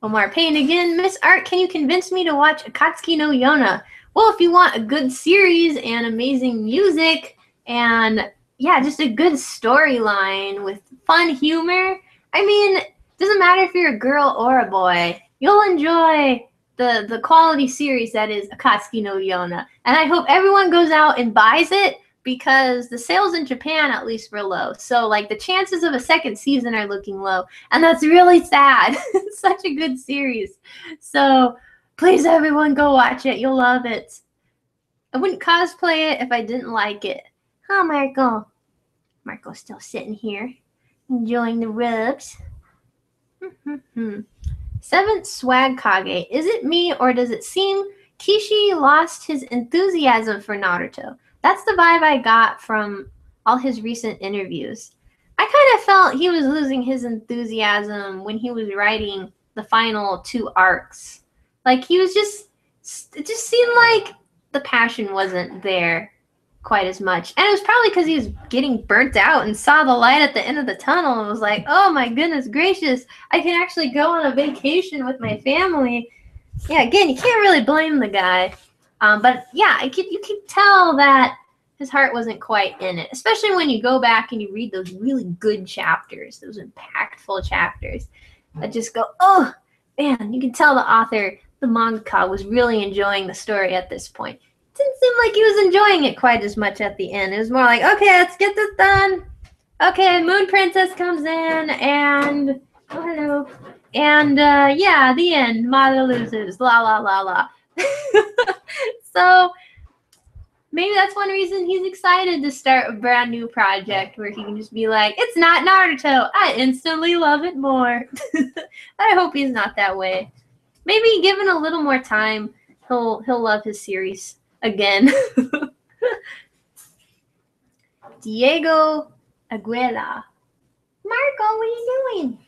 Omar Payne again. missART, can you convince me to watch Akatsuki no Yona? Well, if you want a good series and amazing music and, yeah, just a good storyline with fun humor, I mean, it doesn't matter if you're a girl or a boy. You'll enjoy the, the quality series that is Akatsuki no Yona. And I hope everyone goes out and buys it, because the sales in Japan at least were low. So like the chances of a second season are looking low. And that's really sad. It's such a good series. So please everyone go watch it. You'll love it. I wouldn't cosplay it if I didn't like it. Huh, Marco? Marco's still sitting here enjoying the ribs. Seventh Swag Kage. Is it me or does it seem Kishi lost his enthusiasm for Naruto? That's the vibe I got from all his recent interviews. I kind of felt he was losing his enthusiasm when he was writing the final two arcs. Like he was just, it just seemed like the passion wasn't there quite as much. And it was probably because he was getting burnt out and saw the light at the end of the tunnel and was like, oh my goodness gracious, I can actually go on a vacation with my family. Yeah, again, you can't really blame the guy. Um, but yeah, I could, you could tell that his heart wasn't quite in it, especially when you go back and you read those really good chapters, those impactful chapters. I just go, oh, man, you can tell the author, the mangaka, was really enjoying the story at this point. It didn't seem like he was enjoying it quite as much at the end. It was more like, okay, let's get this done. Okay, Moon Princess comes in and, oh, hello. And uh, yeah, the end, Mata loses, la, la, la, la. So maybe that's one reason he's excited to start a brand new project where he can just be like, it's not Naruto, I instantly love it more. But I hope he's not that way. Maybe given a little more time, he'll he'll love his series again. Diego Aguila. Marco, what are you doing?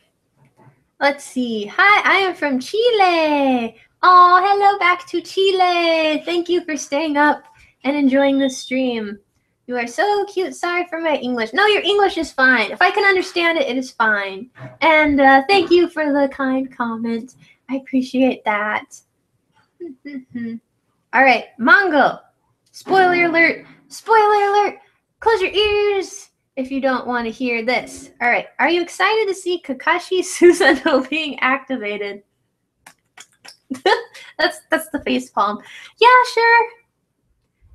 Let's see. Hi, I am from Chile. Oh, hello back to Chile. Thank you for staying up and enjoying the stream. You are so cute. Sorry for my English. No, your English is fine. If I can understand it, it is fine. And uh, thank you for the kind comment. I appreciate that. All right, Mongo. Spoiler alert. Spoiler alert. Close your ears if you don't want to hear this. All right. Are you excited to see Kakashi Susanoo being activated? that's that's the face palm. Yeah, sure.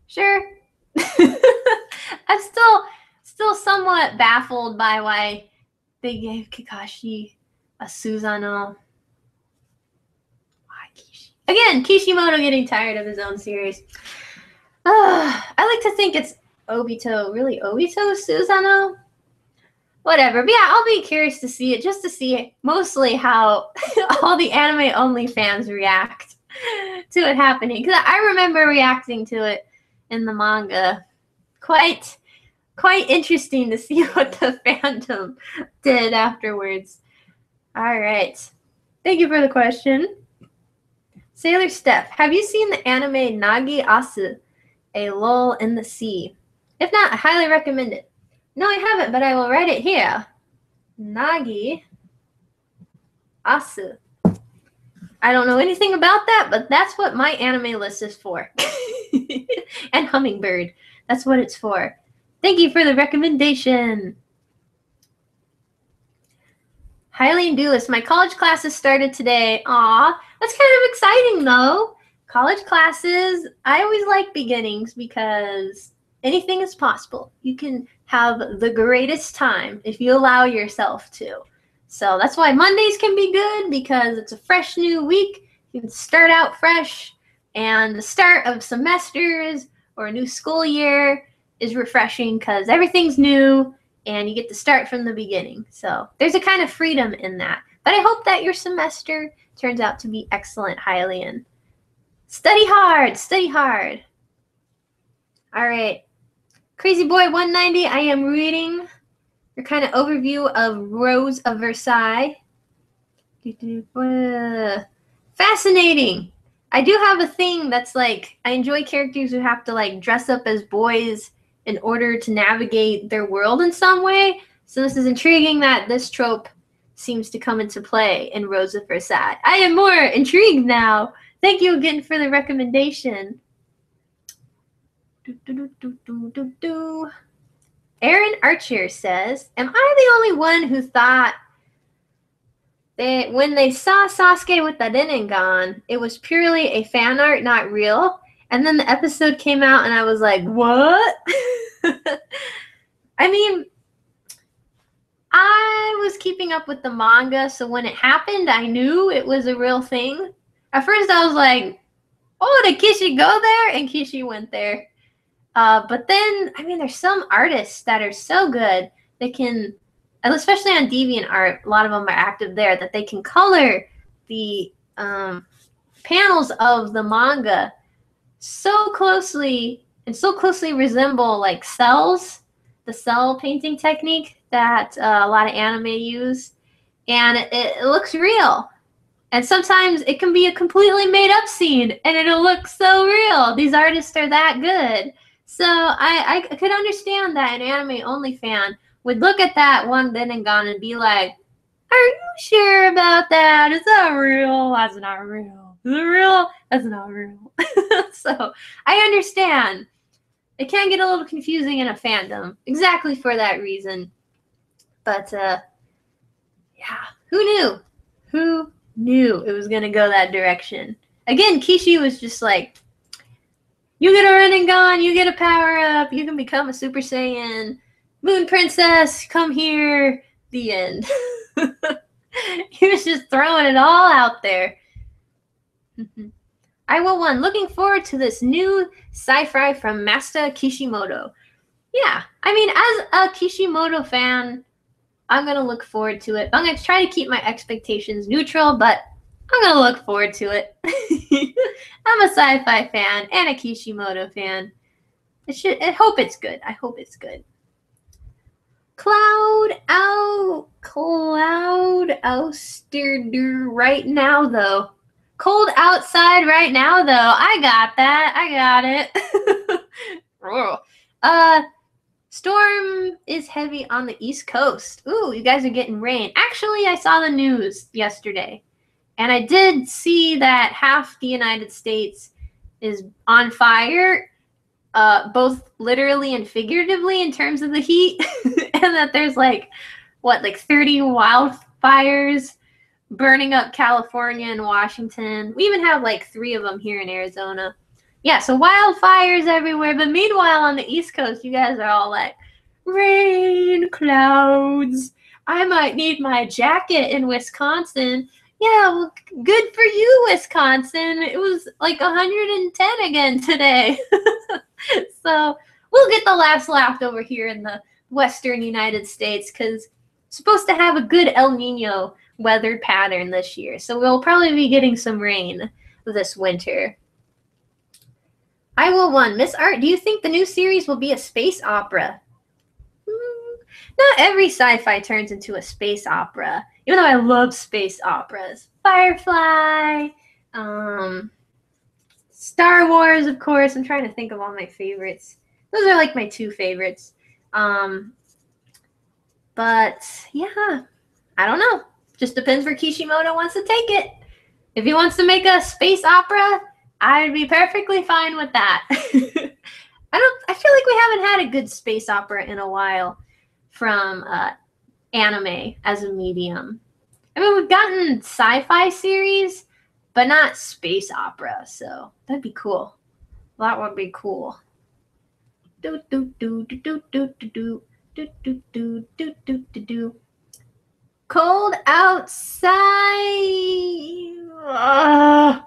Sure. I'm still still somewhat baffled by why they gave Kakashi a Susanoo. Why Kishi? Again, Kishimoto getting tired of his own series. Uh, I like to think it's Obito. Really, Obito Susanoo? Whatever, but yeah, I'll be curious to see it, just to see mostly how all the anime-only fans react to it happening. Because I remember reacting to it in the manga. Quite, quite interesting to see what the fandom did afterwards. All right. Thank you for the question. Sailor Steph, have you seen the anime Nagi Asu, A Lull in the Sea? If not, I highly recommend it. No, I haven't, but I will write it here. Nagi Asu. I don't know anything about that, but that's what my anime list is for. And Hummingbird. That's what it's for. Thank you for the recommendation. Hylian Dulis, my college classes started today. Aw, that's kind of exciting though. College classes, I always like beginnings because anything is possible. You can have the greatest time if you allow yourself to. So that's why Mondays can be good, because it's a fresh new week. You can start out fresh, and the start of semesters or a new school year is refreshing because everything's new and you get to start from the beginning. So there's a kind of freedom in that. But I hope that your semester turns out to be excellent, Hylian. Study hard, study hard. All right. Crazy Boy one ninety, I am reading your kind of overview of Rose of Versailles. Fascinating. I do have a thing that's like, I enjoy characters who have to like dress up as boys in order to navigate their world in some way. So this is intriguing that this trope seems to come into play in Rose of Versailles. I am more intrigued now. Thank you again for the recommendation. Do, do, do, do, do, do, do. Aaron Archer says, am I the only one who thought that when they saw Sasuke with the Rinnegan, it was purely a fan art, not real? And then the episode came out and I was like, what? I mean, I was keeping up with the manga, so when it happened, I knew it was a real thing. At first I was like, oh, did Kishi go there? And Kishi went there. Uh, but then, I mean, there's some artists that are so good that can, especially on DeviantArt, a lot of them are active there, that they can color the um, panels of the manga so closely and so closely resemble like cells, the cell painting technique that uh, a lot of anime use. And it, it looks real. And sometimes it can be a completely made up scene and it'll look so real. These artists are that good. So I, I could understand that an anime-only fan would look at that one Rinnegan and be like, are you sure about that? Is that real? That's not real. Is it real? That's not real. So I understand. It can get a little confusing in a fandom, exactly for that reason. But, uh, yeah, who knew? Who knew it was going to go that direction? Again, Kishi was just like, you get a Rinnegan, you get a power-up, you can become a Super Saiyan, Moon Princess, come here, the end. He was just throwing it all out there. I Will One, looking forward to this new sci-fi from Master Kishimoto. Yeah, I mean, as a Kishimoto fan, I'm going to look forward to it. I'm going to try to keep my expectations neutral, but I'm going to look forward to it. I'm a sci-fi fan and a Kishimoto fan. It should, I hope it's good. I hope it's good. Cloud out. Cloud ouster right now, though. Cold outside right now, though. I got that. I got it. uh, storm is heavy on the East Coast. Ooh, you guys are getting rain. Actually, I saw the news yesterday. And I did see that half the United States is on fire, uh, both literally and figuratively in terms of the heat, and that there's like, what, like thirty wildfires burning up California and Washington. We even have like three of them here in Arizona. Yeah, so wildfires everywhere, but meanwhile on the East Coast, you guys are all like, rain, clouds, I might need my jacket in Wisconsin. Yeah, well, good for you, Wisconsin. It was like one hundred ten again today. So we'll get the last laugh over here in the western United States because it's supposed to have a good El Nino weather pattern this year. So we'll probably be getting some rain this winter. I Will One, missART, do you think the new series will be a space opera? Mm, not every sci-fi turns into a space opera. Even though I love space operas. Firefly, um, Star Wars, of course. I'm trying to think of all my favorites. Those are like my two favorites. Um, but, yeah, I don't know. Just depends where Kishimoto wants to take it. If he wants to make a space opera, I'd be perfectly fine with that. I don't. I feel like we haven't had a good space opera in a while from uh, anime as a medium. I mean, we've gotten sci-fi series, but not space opera, so that'd be cool. That would be cool. Do do do do do do do do do do do do do do. Cold outside. Uh,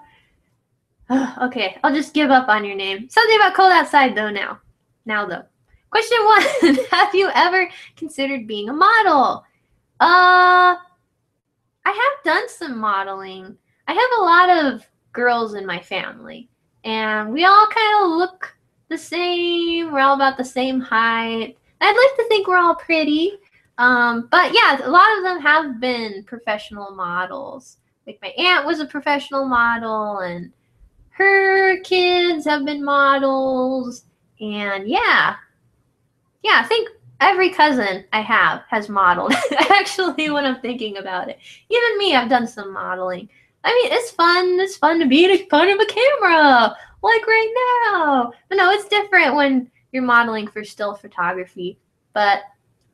uh, okay, I'll just give up on your name. Something about cold outside though now. Now though. Question one, have you ever considered being a model? Uh, I have done some modeling. I have a lot of girls in my family, and we all kind of look the same. We're all about the same height. I'd like to think we're all pretty. Um, but yeah, a lot of them have been professional models. Like my aunt was a professional model, and her kids have been models. And yeah. Yeah, I think every cousin I have has modeled, actually, when I'm thinking about it. Even me, I've done some modeling. I mean, it's fun. It's fun to be in front of a camera, like right now. But no, it's different when you're modeling for still photography. But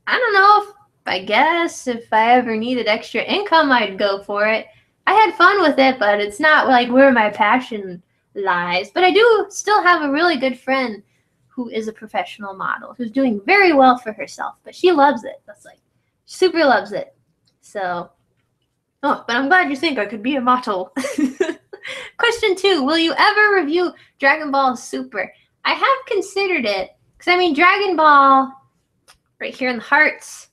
I don't know if, I guess, if I ever needed extra income, I'd go for it. I had fun with it, but it's not like where my passion lies. But I do still have a really good friend who is a professional model, who's doing very well for herself, but she loves it. That's like, super loves it. So, oh, but I'm glad you think I could be a model. Question two, will you ever review Dragon Ball Super? I have considered it, because I mean, Dragon Ball, right here in the hearts,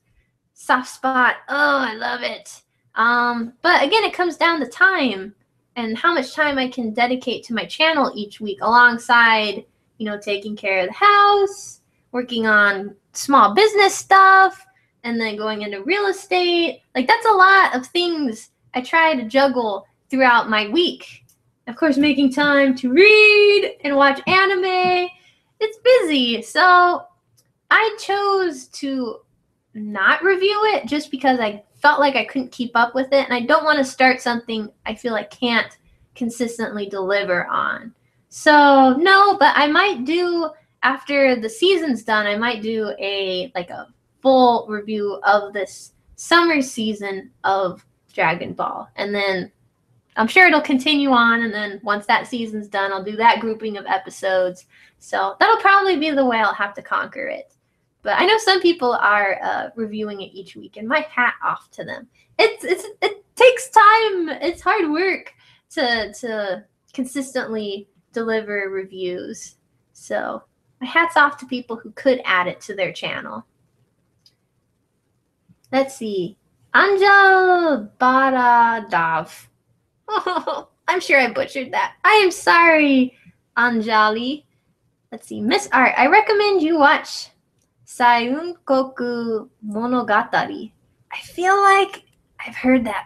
soft spot, oh, I love it. Um, but again, it comes down to time, and how much time I can dedicate to my channel each week, alongside, you know, taking care of the house, working on small business stuff, and then going into real estate. Like, that's a lot of things I try to juggle throughout my week. Of course, making time to read and watch anime. It's busy. So I chose to not review it just because I felt like I couldn't keep up with it. And I don't want to start something I feel I can't consistently deliver on. So no, but I might do, after the season's done, I might do a like a full review of this summer season of Dragon Ball. And then I'm sure it'll continue on, and then once that season's done, I'll do that grouping of episodes. So that'll probably be the way I'll have to conquer it. But I know some people are uh, reviewing it each week, and my hat off to them. It's, it's, it takes time. It's hard work to, to consistently deliver reviews. So my hat's off to people who could add it to their channel. Let's see. Angel Baradov. Oh, I'm sure I butchered that. I am sorry, Anjali. Let's see. missART. I recommend you watch Saiunkoku Monogatari. I feel like I've heard that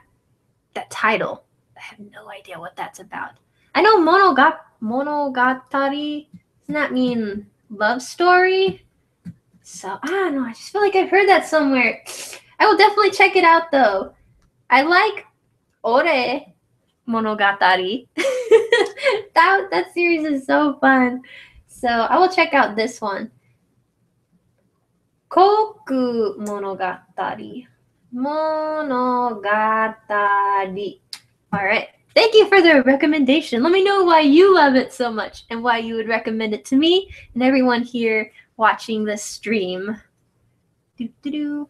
that title. I have no idea what that's about. I know Monogatari. Monogatari, doesn't that mean love story? So I don't know, I just feel like I've heard that somewhere. I will definitely check it out though. I like Ore Monogatari. that, that series is so fun. So I will check out this one. Koku Monogatari. Monogatari. All right. Thank you for the recommendation. Let me know why you love it so much and why you would recommend it to me and everyone here watching this stream. Doo, doo, doo.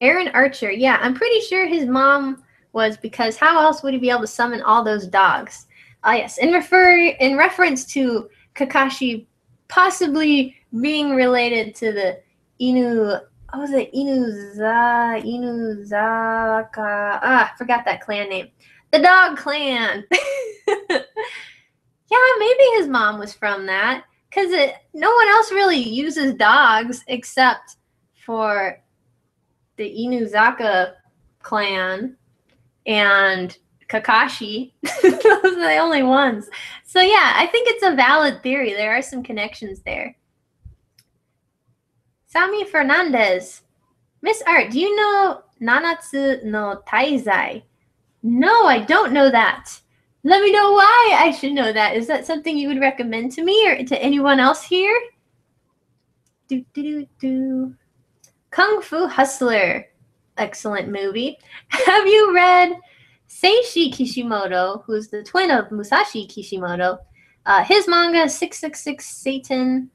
Aaron Archer. Yeah, I'm pretty sure his mom was, because how else would he be able to summon all those dogs? Ah, yes, in, refer in reference to Kakashi possibly being related to the Inu... What was it? Inuza, Inuzaka. Ah, I forgot that clan name. The Dog Clan. Yeah, maybe his mom was from that, because no one else really uses dogs except for the Inuzaka clan and Kakashi. Those are the only ones. So yeah, I think it's a valid theory. There are some connections there. Sammy Fernandez. missART, do you know Nanatsu no Taizai? No, I don't know that. Let me know why I should know that. Is that something you would recommend to me or to anyone else here? Do, do, do, do. Kung Fu Hustler. excellent movie. Have you read Masashi Kishimoto, who's the twin of Masashi Kishimoto? Uh, his manga, six six six Satan,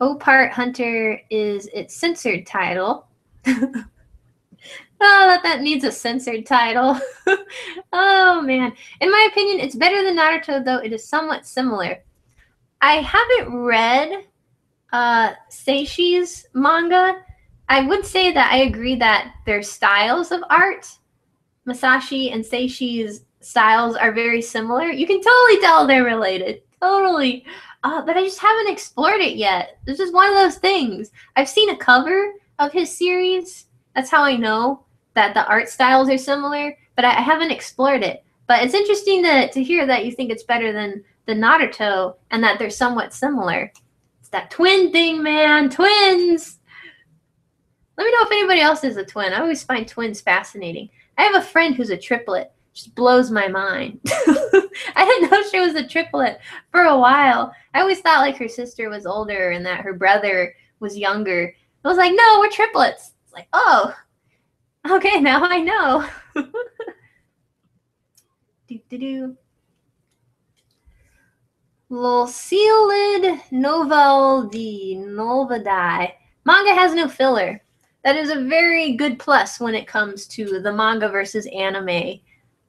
O-Part Hunter, is its censored title. Oh, that, that needs a censored title. Oh, man. In my opinion, it's better than Naruto, though it is somewhat similar. I haven't read uh, Seishi's manga. I would say that I agree that their styles of art, Masashi and Seishi's styles, are very similar. You can totally tell they're related. Totally. Uh, but I just haven't explored it yet. This is one of those things. I've seen a cover of his series. That's how I know that the art styles are similar. But I, I haven't explored it. But it's interesting to, to hear that you think it's better than the Naruto and that they're somewhat similar. It's that twin thing, man. Twins! Let me know if anybody else is a twin. I always find twins fascinating. I have a friend who's a triplet. Just blows my mind. I didn't know she was a triplet for a while. I always thought like her sister was older and that her brother was younger. I was like, no, we're triplets. It's like, oh, okay, now I know. do, do, do. Lolcilid Novel de Novedai. Manga has no filler. That is a very good plus when it comes to the manga versus anime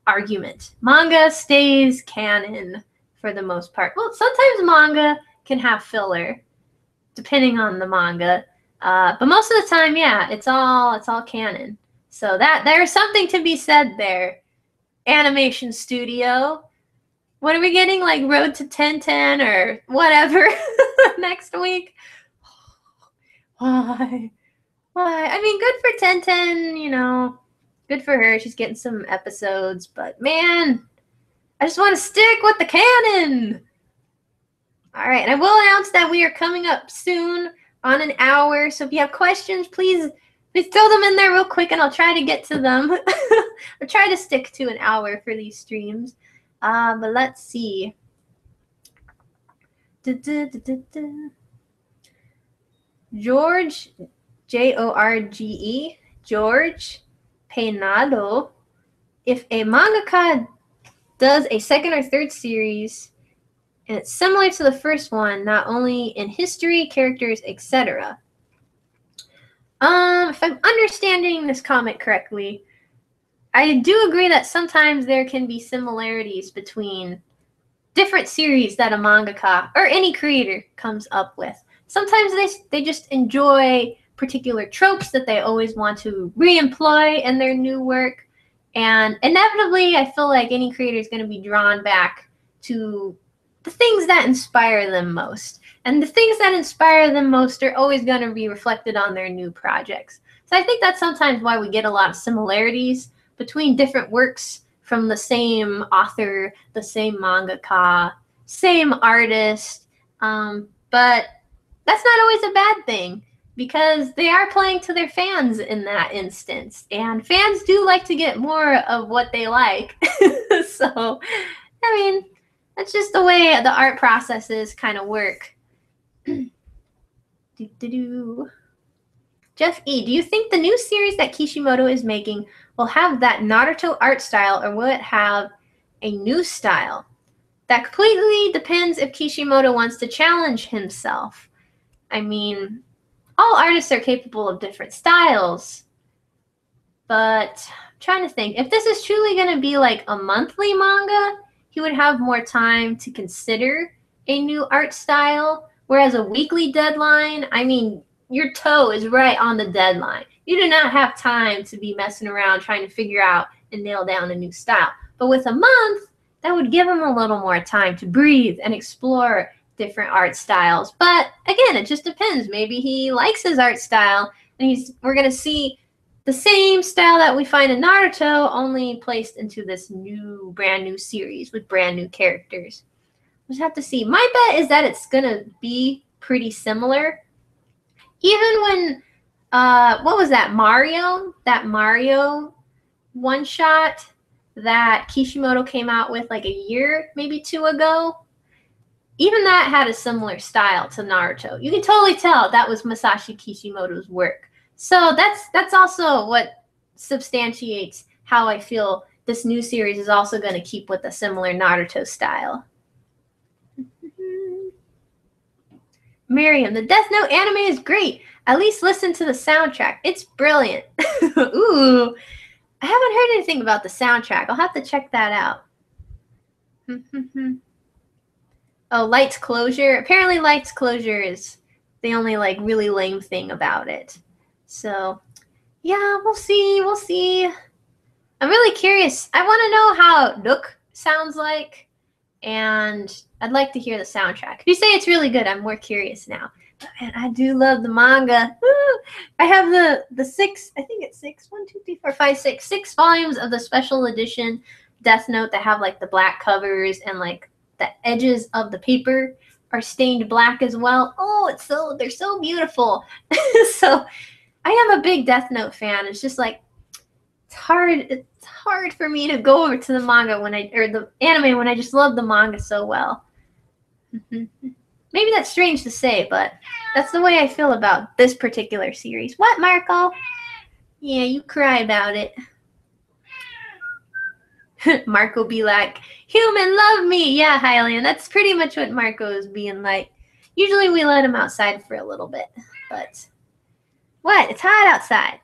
argument. Manga stays canon for the most part. Well, sometimes manga can have filler, depending on the manga. Uh, but most of the time, yeah, it's all it's all canon. So that there's something to be said there. Animation studio. What are we getting? Like Road to ten ten or whatever next week? Why? Why? I mean, good for ten ten, you know. Good for her. She's getting some episodes, but man, I just want to stick with the canon. All right, and I will announce that we are coming up soon on an hour. So if you have questions, please, please throw them in there real quick, and I'll try to get to them. I'll try to stick to an hour for these streams. Uh, but let's see. Da, da, da, da, da. George, J O R G E, George Peinado, if a mangaka does a second or third series and it's similar to the first one, not only in history, characters, et cetera. Um, if I'm understanding this comment correctly, I do agree that sometimes there can be similarities between different series that a mangaka or any creator comes up with. Sometimes they, they just enjoy particular tropes that they always want to reemploy in their new work. And inevitably, I feel like any creator is going to be drawn back to the things that inspire them most. And the things that inspire them most are always going to be reflected on their new projects. So I think that's sometimes why we get a lot of similarities between different works from the same author, the same mangaka, same artist. Um, but that's not always a bad thing, because they are playing to their fans in that instance. And fans do like to get more of what they like. So, I mean, that's just the way the art processes kind of work. do, do, do. Jeff E., do you think the new series that Kishimoto is making will have that Naruto art style, or will it have a new style? That completely depends if Kishimoto wants to challenge himself. I mean, all artists are capable of different styles, but I'm trying to think. If this is truly going to be like a monthly manga, he would have more time to consider a new art style, whereas a weekly deadline, I mean, your toe is right on the deadline. You do not have time to be messing around trying to figure out and nail down a new style. But with a month, that would give him a little more time to breathe and explore different art styles. But again, it just depends. Maybe he likes his art style and he's we're gonna see the same style that we find in Naruto, only placed into this new brand new series with brand new characters. We'll just have to see. My bet is that it's gonna be pretty similar. Even when uh what was that Mario that Mario one shot that Kishimoto came out with like a year, maybe two ago, even that had a similar style to Naruto. You can totally tell that was Masashi Kishimoto's work. So that's that's also what substantiates how I feel this new series is also going to keep with a similar Naruto style. Miriam, the Death Note anime is great. At least listen to the soundtrack. It's brilliant. Ooh, I haven't heard anything about the soundtrack. I'll have to check that out. Oh, Light's Closure. Apparently Light's Closure is the only like really lame thing about it. So yeah, we'll see. We'll see. I'm really curious. I want to know how Nook sounds like, and I'd like to hear the soundtrack. If you say it's really good, I'm more curious now. And I do love the manga. Woo! I have the, the six, I think it's six, one, two, three, four, five, six, six volumes of the special edition Death Note that have like the black covers, and like the edges of the paper are stained black as well. Oh, it's so, they're so beautiful. So I am a big Death Note fan. It's just like, it's hard, it's hard for me to go over to the manga when I, or the anime when I just love the manga so well. Maybe that's strange to say, but that's the way I feel about this particular series. What, Marco? Yeah, you cry about it. Marco be like, human, love me. Yeah, Hylian, that's pretty much what Marco is being like. Usually we let him outside for a little bit, but what? It's hot outside.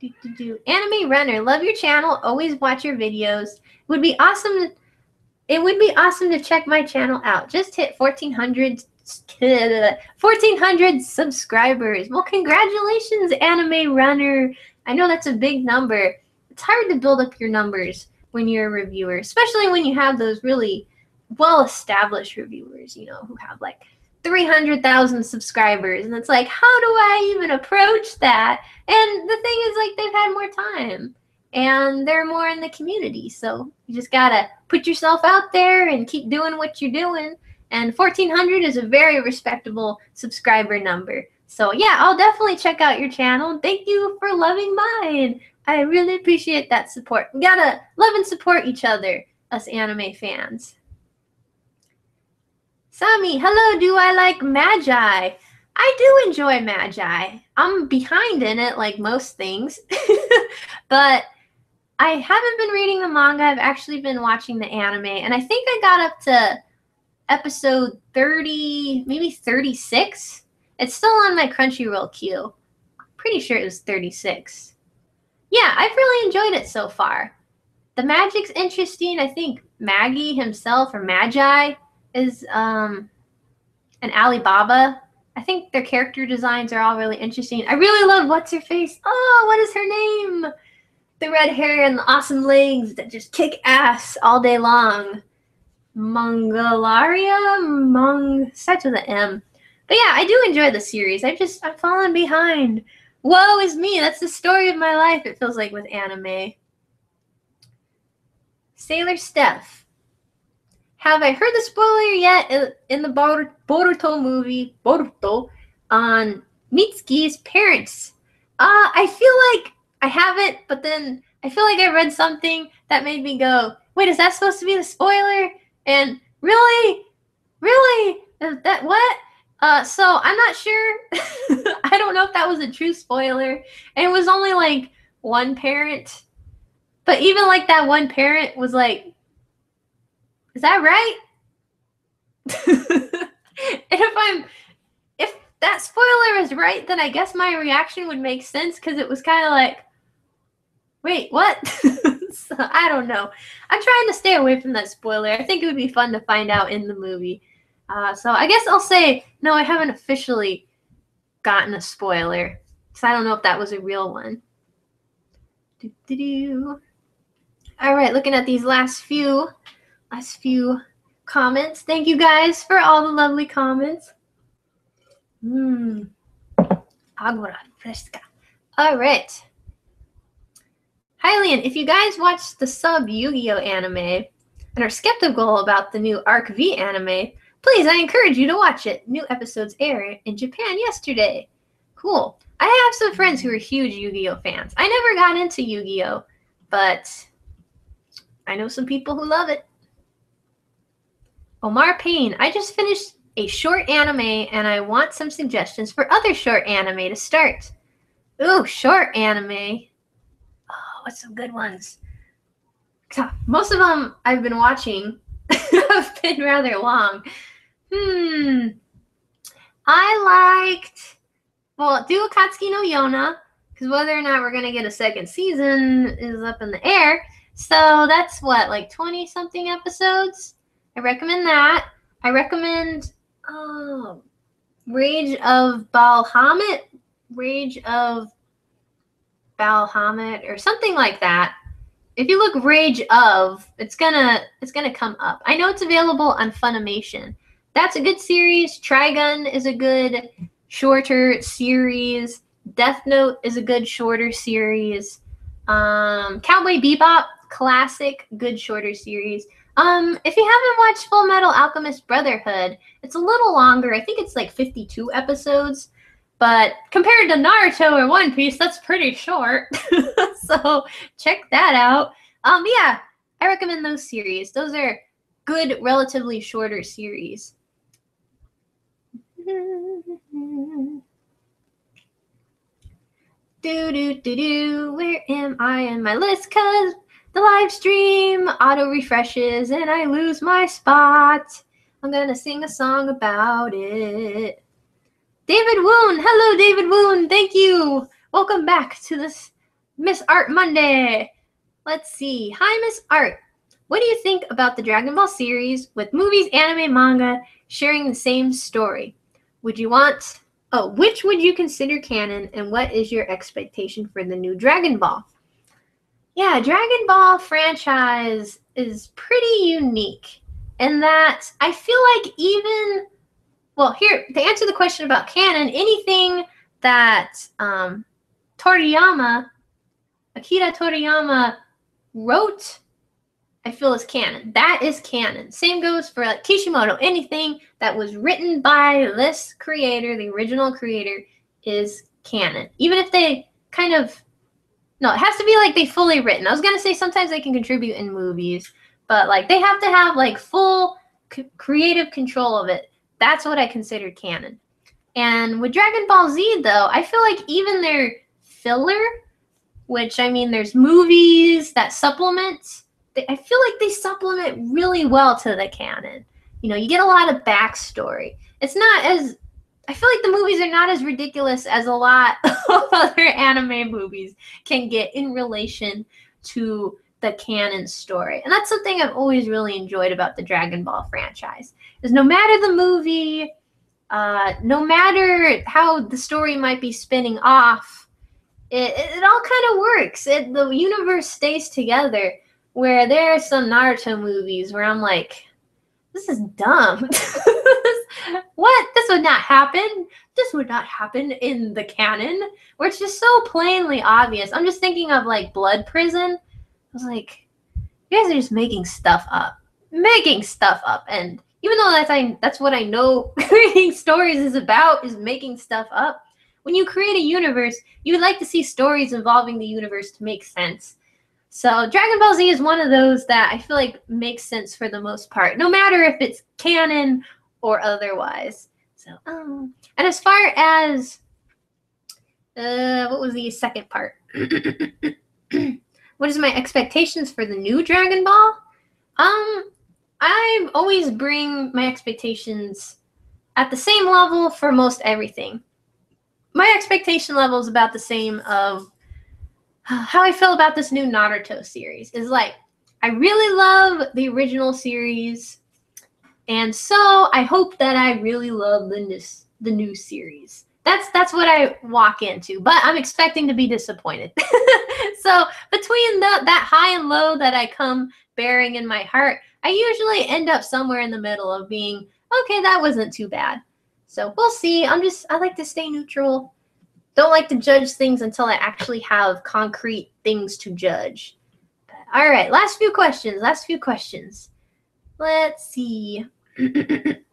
Do, do, do. Anime Runner, love your channel. Always watch your videos. It would be awesome to, it would be awesome to check my channel out. Just hit fourteen hundred, fourteen hundred subscribers. Well, congratulations, Anime Runner. I know that's a big number. It's hard to build up your numbers when you're a reviewer, especially when you have those really well-established reviewers, you know, who have like three hundred thousand subscribers, and it's like, how do I even approach that? And the thing is, like, they've had more time and they're more in the community, so you just gotta put yourself out there and keep doing what you're doing. And fourteen hundred is a very respectable subscriber number, so yeah, I'll definitely check out your channel. Thank you for loving mine. I really appreciate that support. We gotta love and support each other, us anime fans. Sami, hello, do I like Magi? I do enjoy Magi. I'm behind in it, like most things. But I haven't been reading the manga. I've actually been watching the anime. And I think I got up to episode thirty, maybe thirty-six. It's still on my Crunchyroll queue. I'm pretty sure it was thirty-six. Yeah, I've really enjoyed it so far. The magic's interesting. I think Maggie himself, or Magi, is um an Alibaba. I think their character designs are all really interesting. I really love what's her face. Oh, what is her name? The red hair and the awesome legs that just kick ass all day long. Mongolaria, Mong, starts with an M. But yeah, I do enjoy the series. I just I'm falling behind. Woe is me. That's the story of my life. It feels like with anime. Sailor Steph. Have I heard the spoiler yet in the Boruto movie, Boruto, on Mitsuki's parents? Uh, I feel like I haven't, but then I feel like I read something that made me go, wait, is that supposed to be the spoiler? And really? Really? Is that what? Uh, so I'm not sure. I don't know if that was a true spoiler. And it was only like one parent. But even like that one parent was like, is that right? And if I'm, if that spoiler is right, then I guess my reaction would make sense, because it was kind of like, wait, what? So, I don't know. I'm trying to stay away from that spoiler. I think it would be fun to find out in the movie. Uh, so I guess I'll say, no, I haven't officially gotten a spoiler, because I don't know if that was a real one. Doo -doo -doo. All right, looking at these last few. Last few comments. Thank you guys for all the lovely comments. Mmm. Agora fresca. All right. Hylian, if you guys watch the sub Yu-Gi-Oh! Anime and are skeptical about the new Arc V anime, please, I encourage you to watch it. New episodes aired in Japan yesterday. Cool. I have some friends who are huge Yu-Gi-Oh! Fans. I never got into Yu-Gi-Oh! But I know some people who love it. Omar Payne, I just finished a short anime and I want some suggestions for other short anime to start. Ooh, short anime. Oh, what's some good ones? Most of them I've been watching have been rather long. Hmm. I liked, well, do Akatsuki no Yona, because whether or not we're going to get a second season is up in the air. So that's what, like twenty-something episodes? I recommend that. I recommend oh, Rage of Balhamut. Rage of Balhamut or something like that. If you look Rage of, it's gonna it's gonna come up. I know it's available on Funimation. That's a good series. Trigun is a good shorter series. Death Note is a good shorter series. Um, Cowboy Bebop, classic, good shorter series. Um, if you haven't watched Full Metal Alchemist Brotherhood, it's a little longer. I think it's like fifty-two episodes. But compared to Naruto or One Piece, that's pretty short. So check that out. Um, yeah, I recommend those series. Those are good, relatively shorter series. do do do do. Where am I in my list? 'Cause the live stream auto refreshes and I lose my spot. I'm gonna sing a song about it. David Woon, hello David Woon, thank you. Welcome back to this missART Monday. Let's see. Hi missART. What do you think about the Dragon Ball series with movies, anime, manga sharing the same story? Would you want Oh, which would you consider canon and what is your expectation for the new Dragon Ball? Yeah, Dragon Ball franchise is pretty unique in that I feel like even Well, here, to answer the question about canon, anything that um, Toriyama, Akira Toriyama wrote, I feel is canon. That is canon. Same goes for like, Kishimoto. Anything that was written by this creator, the original creator, is canon. Even if they kind of, no, it has to be like they fully written. I was going to say sometimes they can contribute in movies, but like they have to have like full c creative control of it. That's what I consider canon. And with Dragon Ball Z, though, I feel like even their filler, which, I mean, there's movies that supplement. They, I feel like they supplement really well to the canon. You know, you get a lot of backstory. It's not as... I feel like the movies are not as ridiculous as a lot of other anime movies can get in relation to the canon story. And that's something I've always really enjoyed about the Dragon Ball franchise, is no matter the movie, uh, no matter how the story might be spinning off, it, it, it all kind of works. It, the universe stays together, where there are some Naruto movies where I'm like, this is dumb. What? This would not happen. This would not happen in the canon, where it's just so plainly obvious. I'm just thinking of like Blood Prison. I was like, you guys are just making stuff up, making stuff up. And even though that's, I, that's what I know creating stories is about, is making stuff up. When you create a universe, you would like to see stories involving the universe to make sense. So Dragon Ball Z is one of those that I feel like makes sense for the most part, no matter if it's canon or otherwise. So, um, and as far as, uh, what was the second part? What is my expectations for the new Dragon Ball? Um, I always bring my expectations at the same level for most everything. My expectation level is about the same of how I feel about this new Naruto series. Is like, I really love the original series, and so I hope that I really love the new, the new series. That's that's what I walk into, but I'm expecting to be disappointed. So between the, that high and low that I come bearing in my heart, I usually end up somewhere in the middle of being, okay, that wasn't too bad. So we'll see. I'm just, I like to stay neutral. Don't like to judge things until I actually have concrete things to judge. But, all right, last few questions, last few questions. Let's see. Do,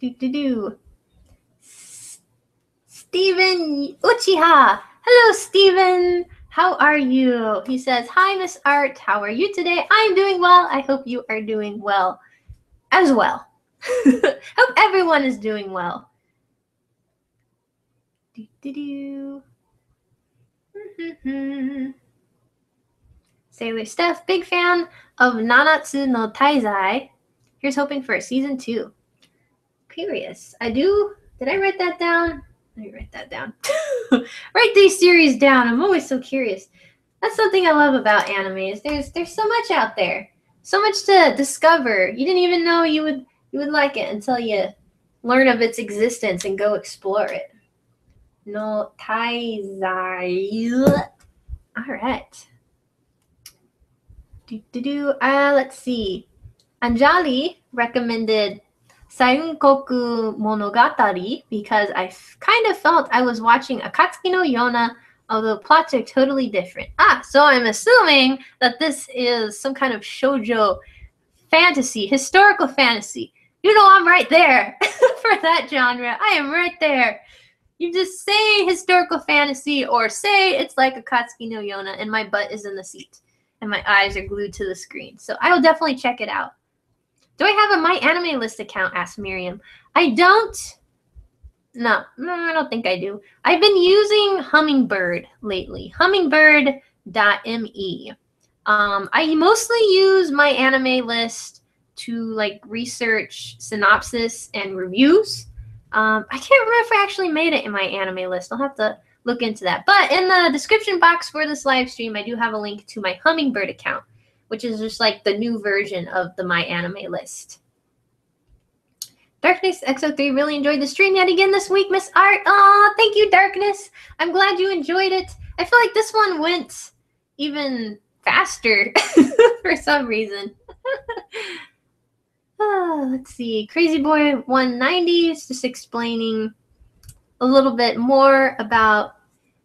do, do. Steven Uchiha. Hello, Steven. How are you? He says, hi, missART. How are you today? I'm doing well. I hope you are doing well as well. Hope everyone is doing well. Do-do. Mm-hmm. Sailor Steph, big fan of Nanatsu no Taizai. Here's hoping for a season two. Curious. I do. Did I write that down? Let me write that down. Write these series down. I'm always so curious. That's something I love about anime is there's there's so much out there. So much to discover. You didn't even know you would you would like it until you learn of its existence and go explore it. No Taizai. All right. Do, do, do. Uh, let's see. Anjali recommended Saiunkoku Monogatari because I f kind of felt I was watching Akatsuki no Yona, although plots are totally different. Ah, so I'm assuming that this is some kind of shoujo fantasy, historical fantasy. You know I'm right there for that genre. I am right there. You just say historical fantasy or say it's like Akatsuki no Yona and my butt is in the seat. And my eyes are glued to the screen. So I will definitely check it out. Do I have a MyAnimeList account? Asked Miriam. I don't. No, no, I don't think I do. I've been using Hummingbird lately. Hummingbird dot me. Um, I mostly use MyAnimeList to like research synopsis and reviews. Um, I can't remember if I actually made it in MyAnimeList. I'll have to look into that. But in the description box for this live stream, I do have a link to my Hummingbird account, which is just like the new version of the MyAnimeList. Darkness X O three really enjoyed the stream yet again this week, Miss Art. Aw, thank you, Darkness. I'm glad you enjoyed it. I feel like this one went even faster for some reason. Oh, let's see. Crazy Boy one ninety is just explaining a little bit more about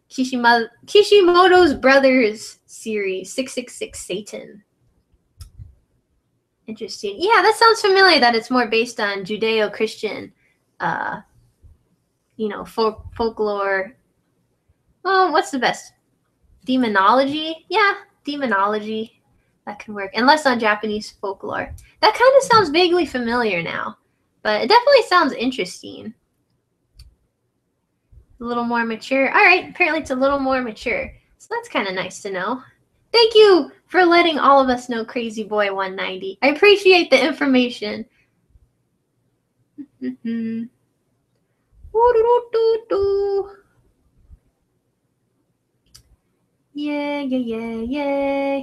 Kishimoto, Kishimoto's Brothers series, six six six Satan. Interesting. Yeah, that sounds familiar that it's more based on Judeo-Christian, uh, you know, folk folklore. Oh, what's the best? Demonology? Yeah, demonology. That can work. And less on Japanese folklore. That kind of sounds vaguely familiar now, but it definitely sounds interesting. A little more mature. All right, apparently it's a little more mature. So that's kind of nice to know. Thank you for letting all of us know, Crazy Boy one ninety. I appreciate the information. Yeah, yeah, yeah, yeah.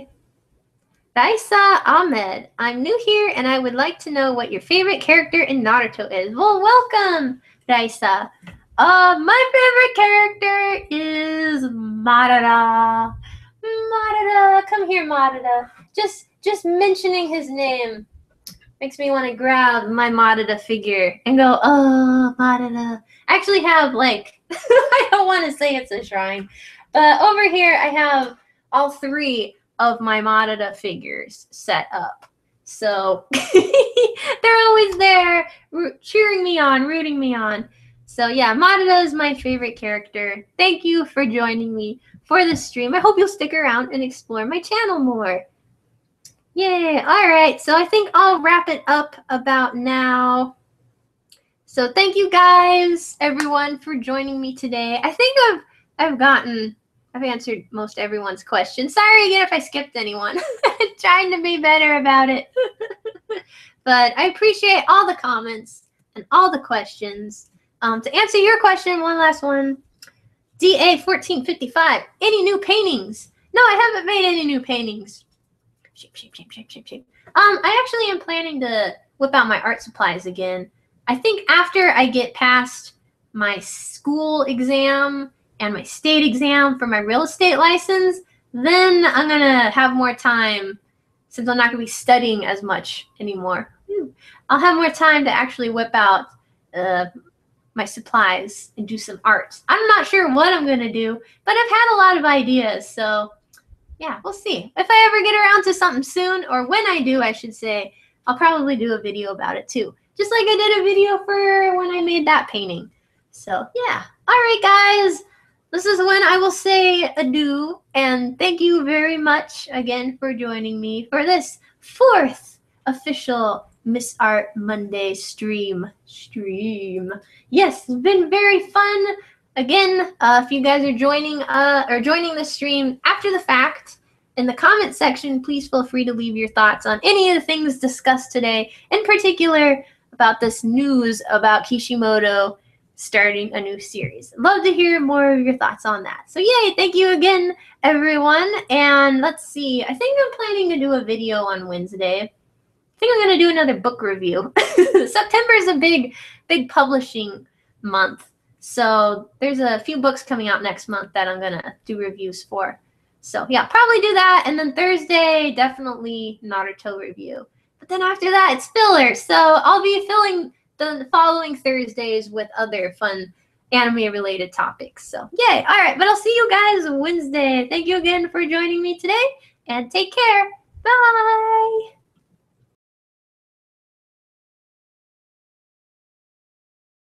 Daisa Ahmed, I'm new here and I would like to know what your favorite character in Naruto is. Well, welcome, Daisa. Uh, my favorite character is Madara. Madara, come here, Madara. Just, just mentioning his name makes me want to grab my Madara figure and go, oh, Madara. I actually have, like, I don't want to say it's a shrine, but over here I have all three of my Madara figures set up. So they're always there cheering me on, rooting me on. So yeah, Madara is my favorite character. Thank you for joining me for this stream. I hope you'll stick around and explore my channel more. Yay. All right. So I think I'll wrap it up about now. So thank you guys, everyone, for joining me today. I think I've I've gotten, I've answered most everyone's questions. Sorry again if I skipped anyone. Trying to be better about it. But I appreciate all the comments and all the questions. Um, to answer your question, one last one. D A fourteen fifty-five, any new paintings? No, I haven't made any new paintings. Shape, shape, shape, shape, shape, shape. Um, I actually am planning to whip out my art supplies again. I think after I get past my school exam and my state exam for my real estate license, then I'm going to have more time since I'm not going to be studying as much anymore. I'll have more time to actually whip out uh, my supplies and do some art. I'm not sure what I'm gonna do, but I've had a lot of ideas, so yeah, we'll see. If I ever get around to something soon, or when I do, I should say, I'll probably do a video about it too. Just like I did a video for when I made that painting. So yeah, all right guys, this is when I will say adieu, and thank you very much again for joining me for this fourth official Miss Art Monday stream stream. Yes, it's been very fun. Again, uh, if you guys are joining uh, or joining the stream after the fact, in the comment section, please feel free to leave your thoughts on any of the things discussed today, in particular about this news about Kishimoto starting a new series. Love to hear more of your thoughts on that. So yay, thank you again, everyone. And let's see, I think I'm planning to do a video on Wednesday. I think I'm going to do another book review. September is a big, big publishing month. So there's a few books coming out next month that I'm going to do reviews for. So yeah, probably do that. And then Thursday, definitely Naruto review. But then after that, it's filler. So I'll be filling the following Thursdays with other fun anime-related topics. So yay. All right, but I'll see you guys Wednesday. Thank you again for joining me today, and take care. Bye.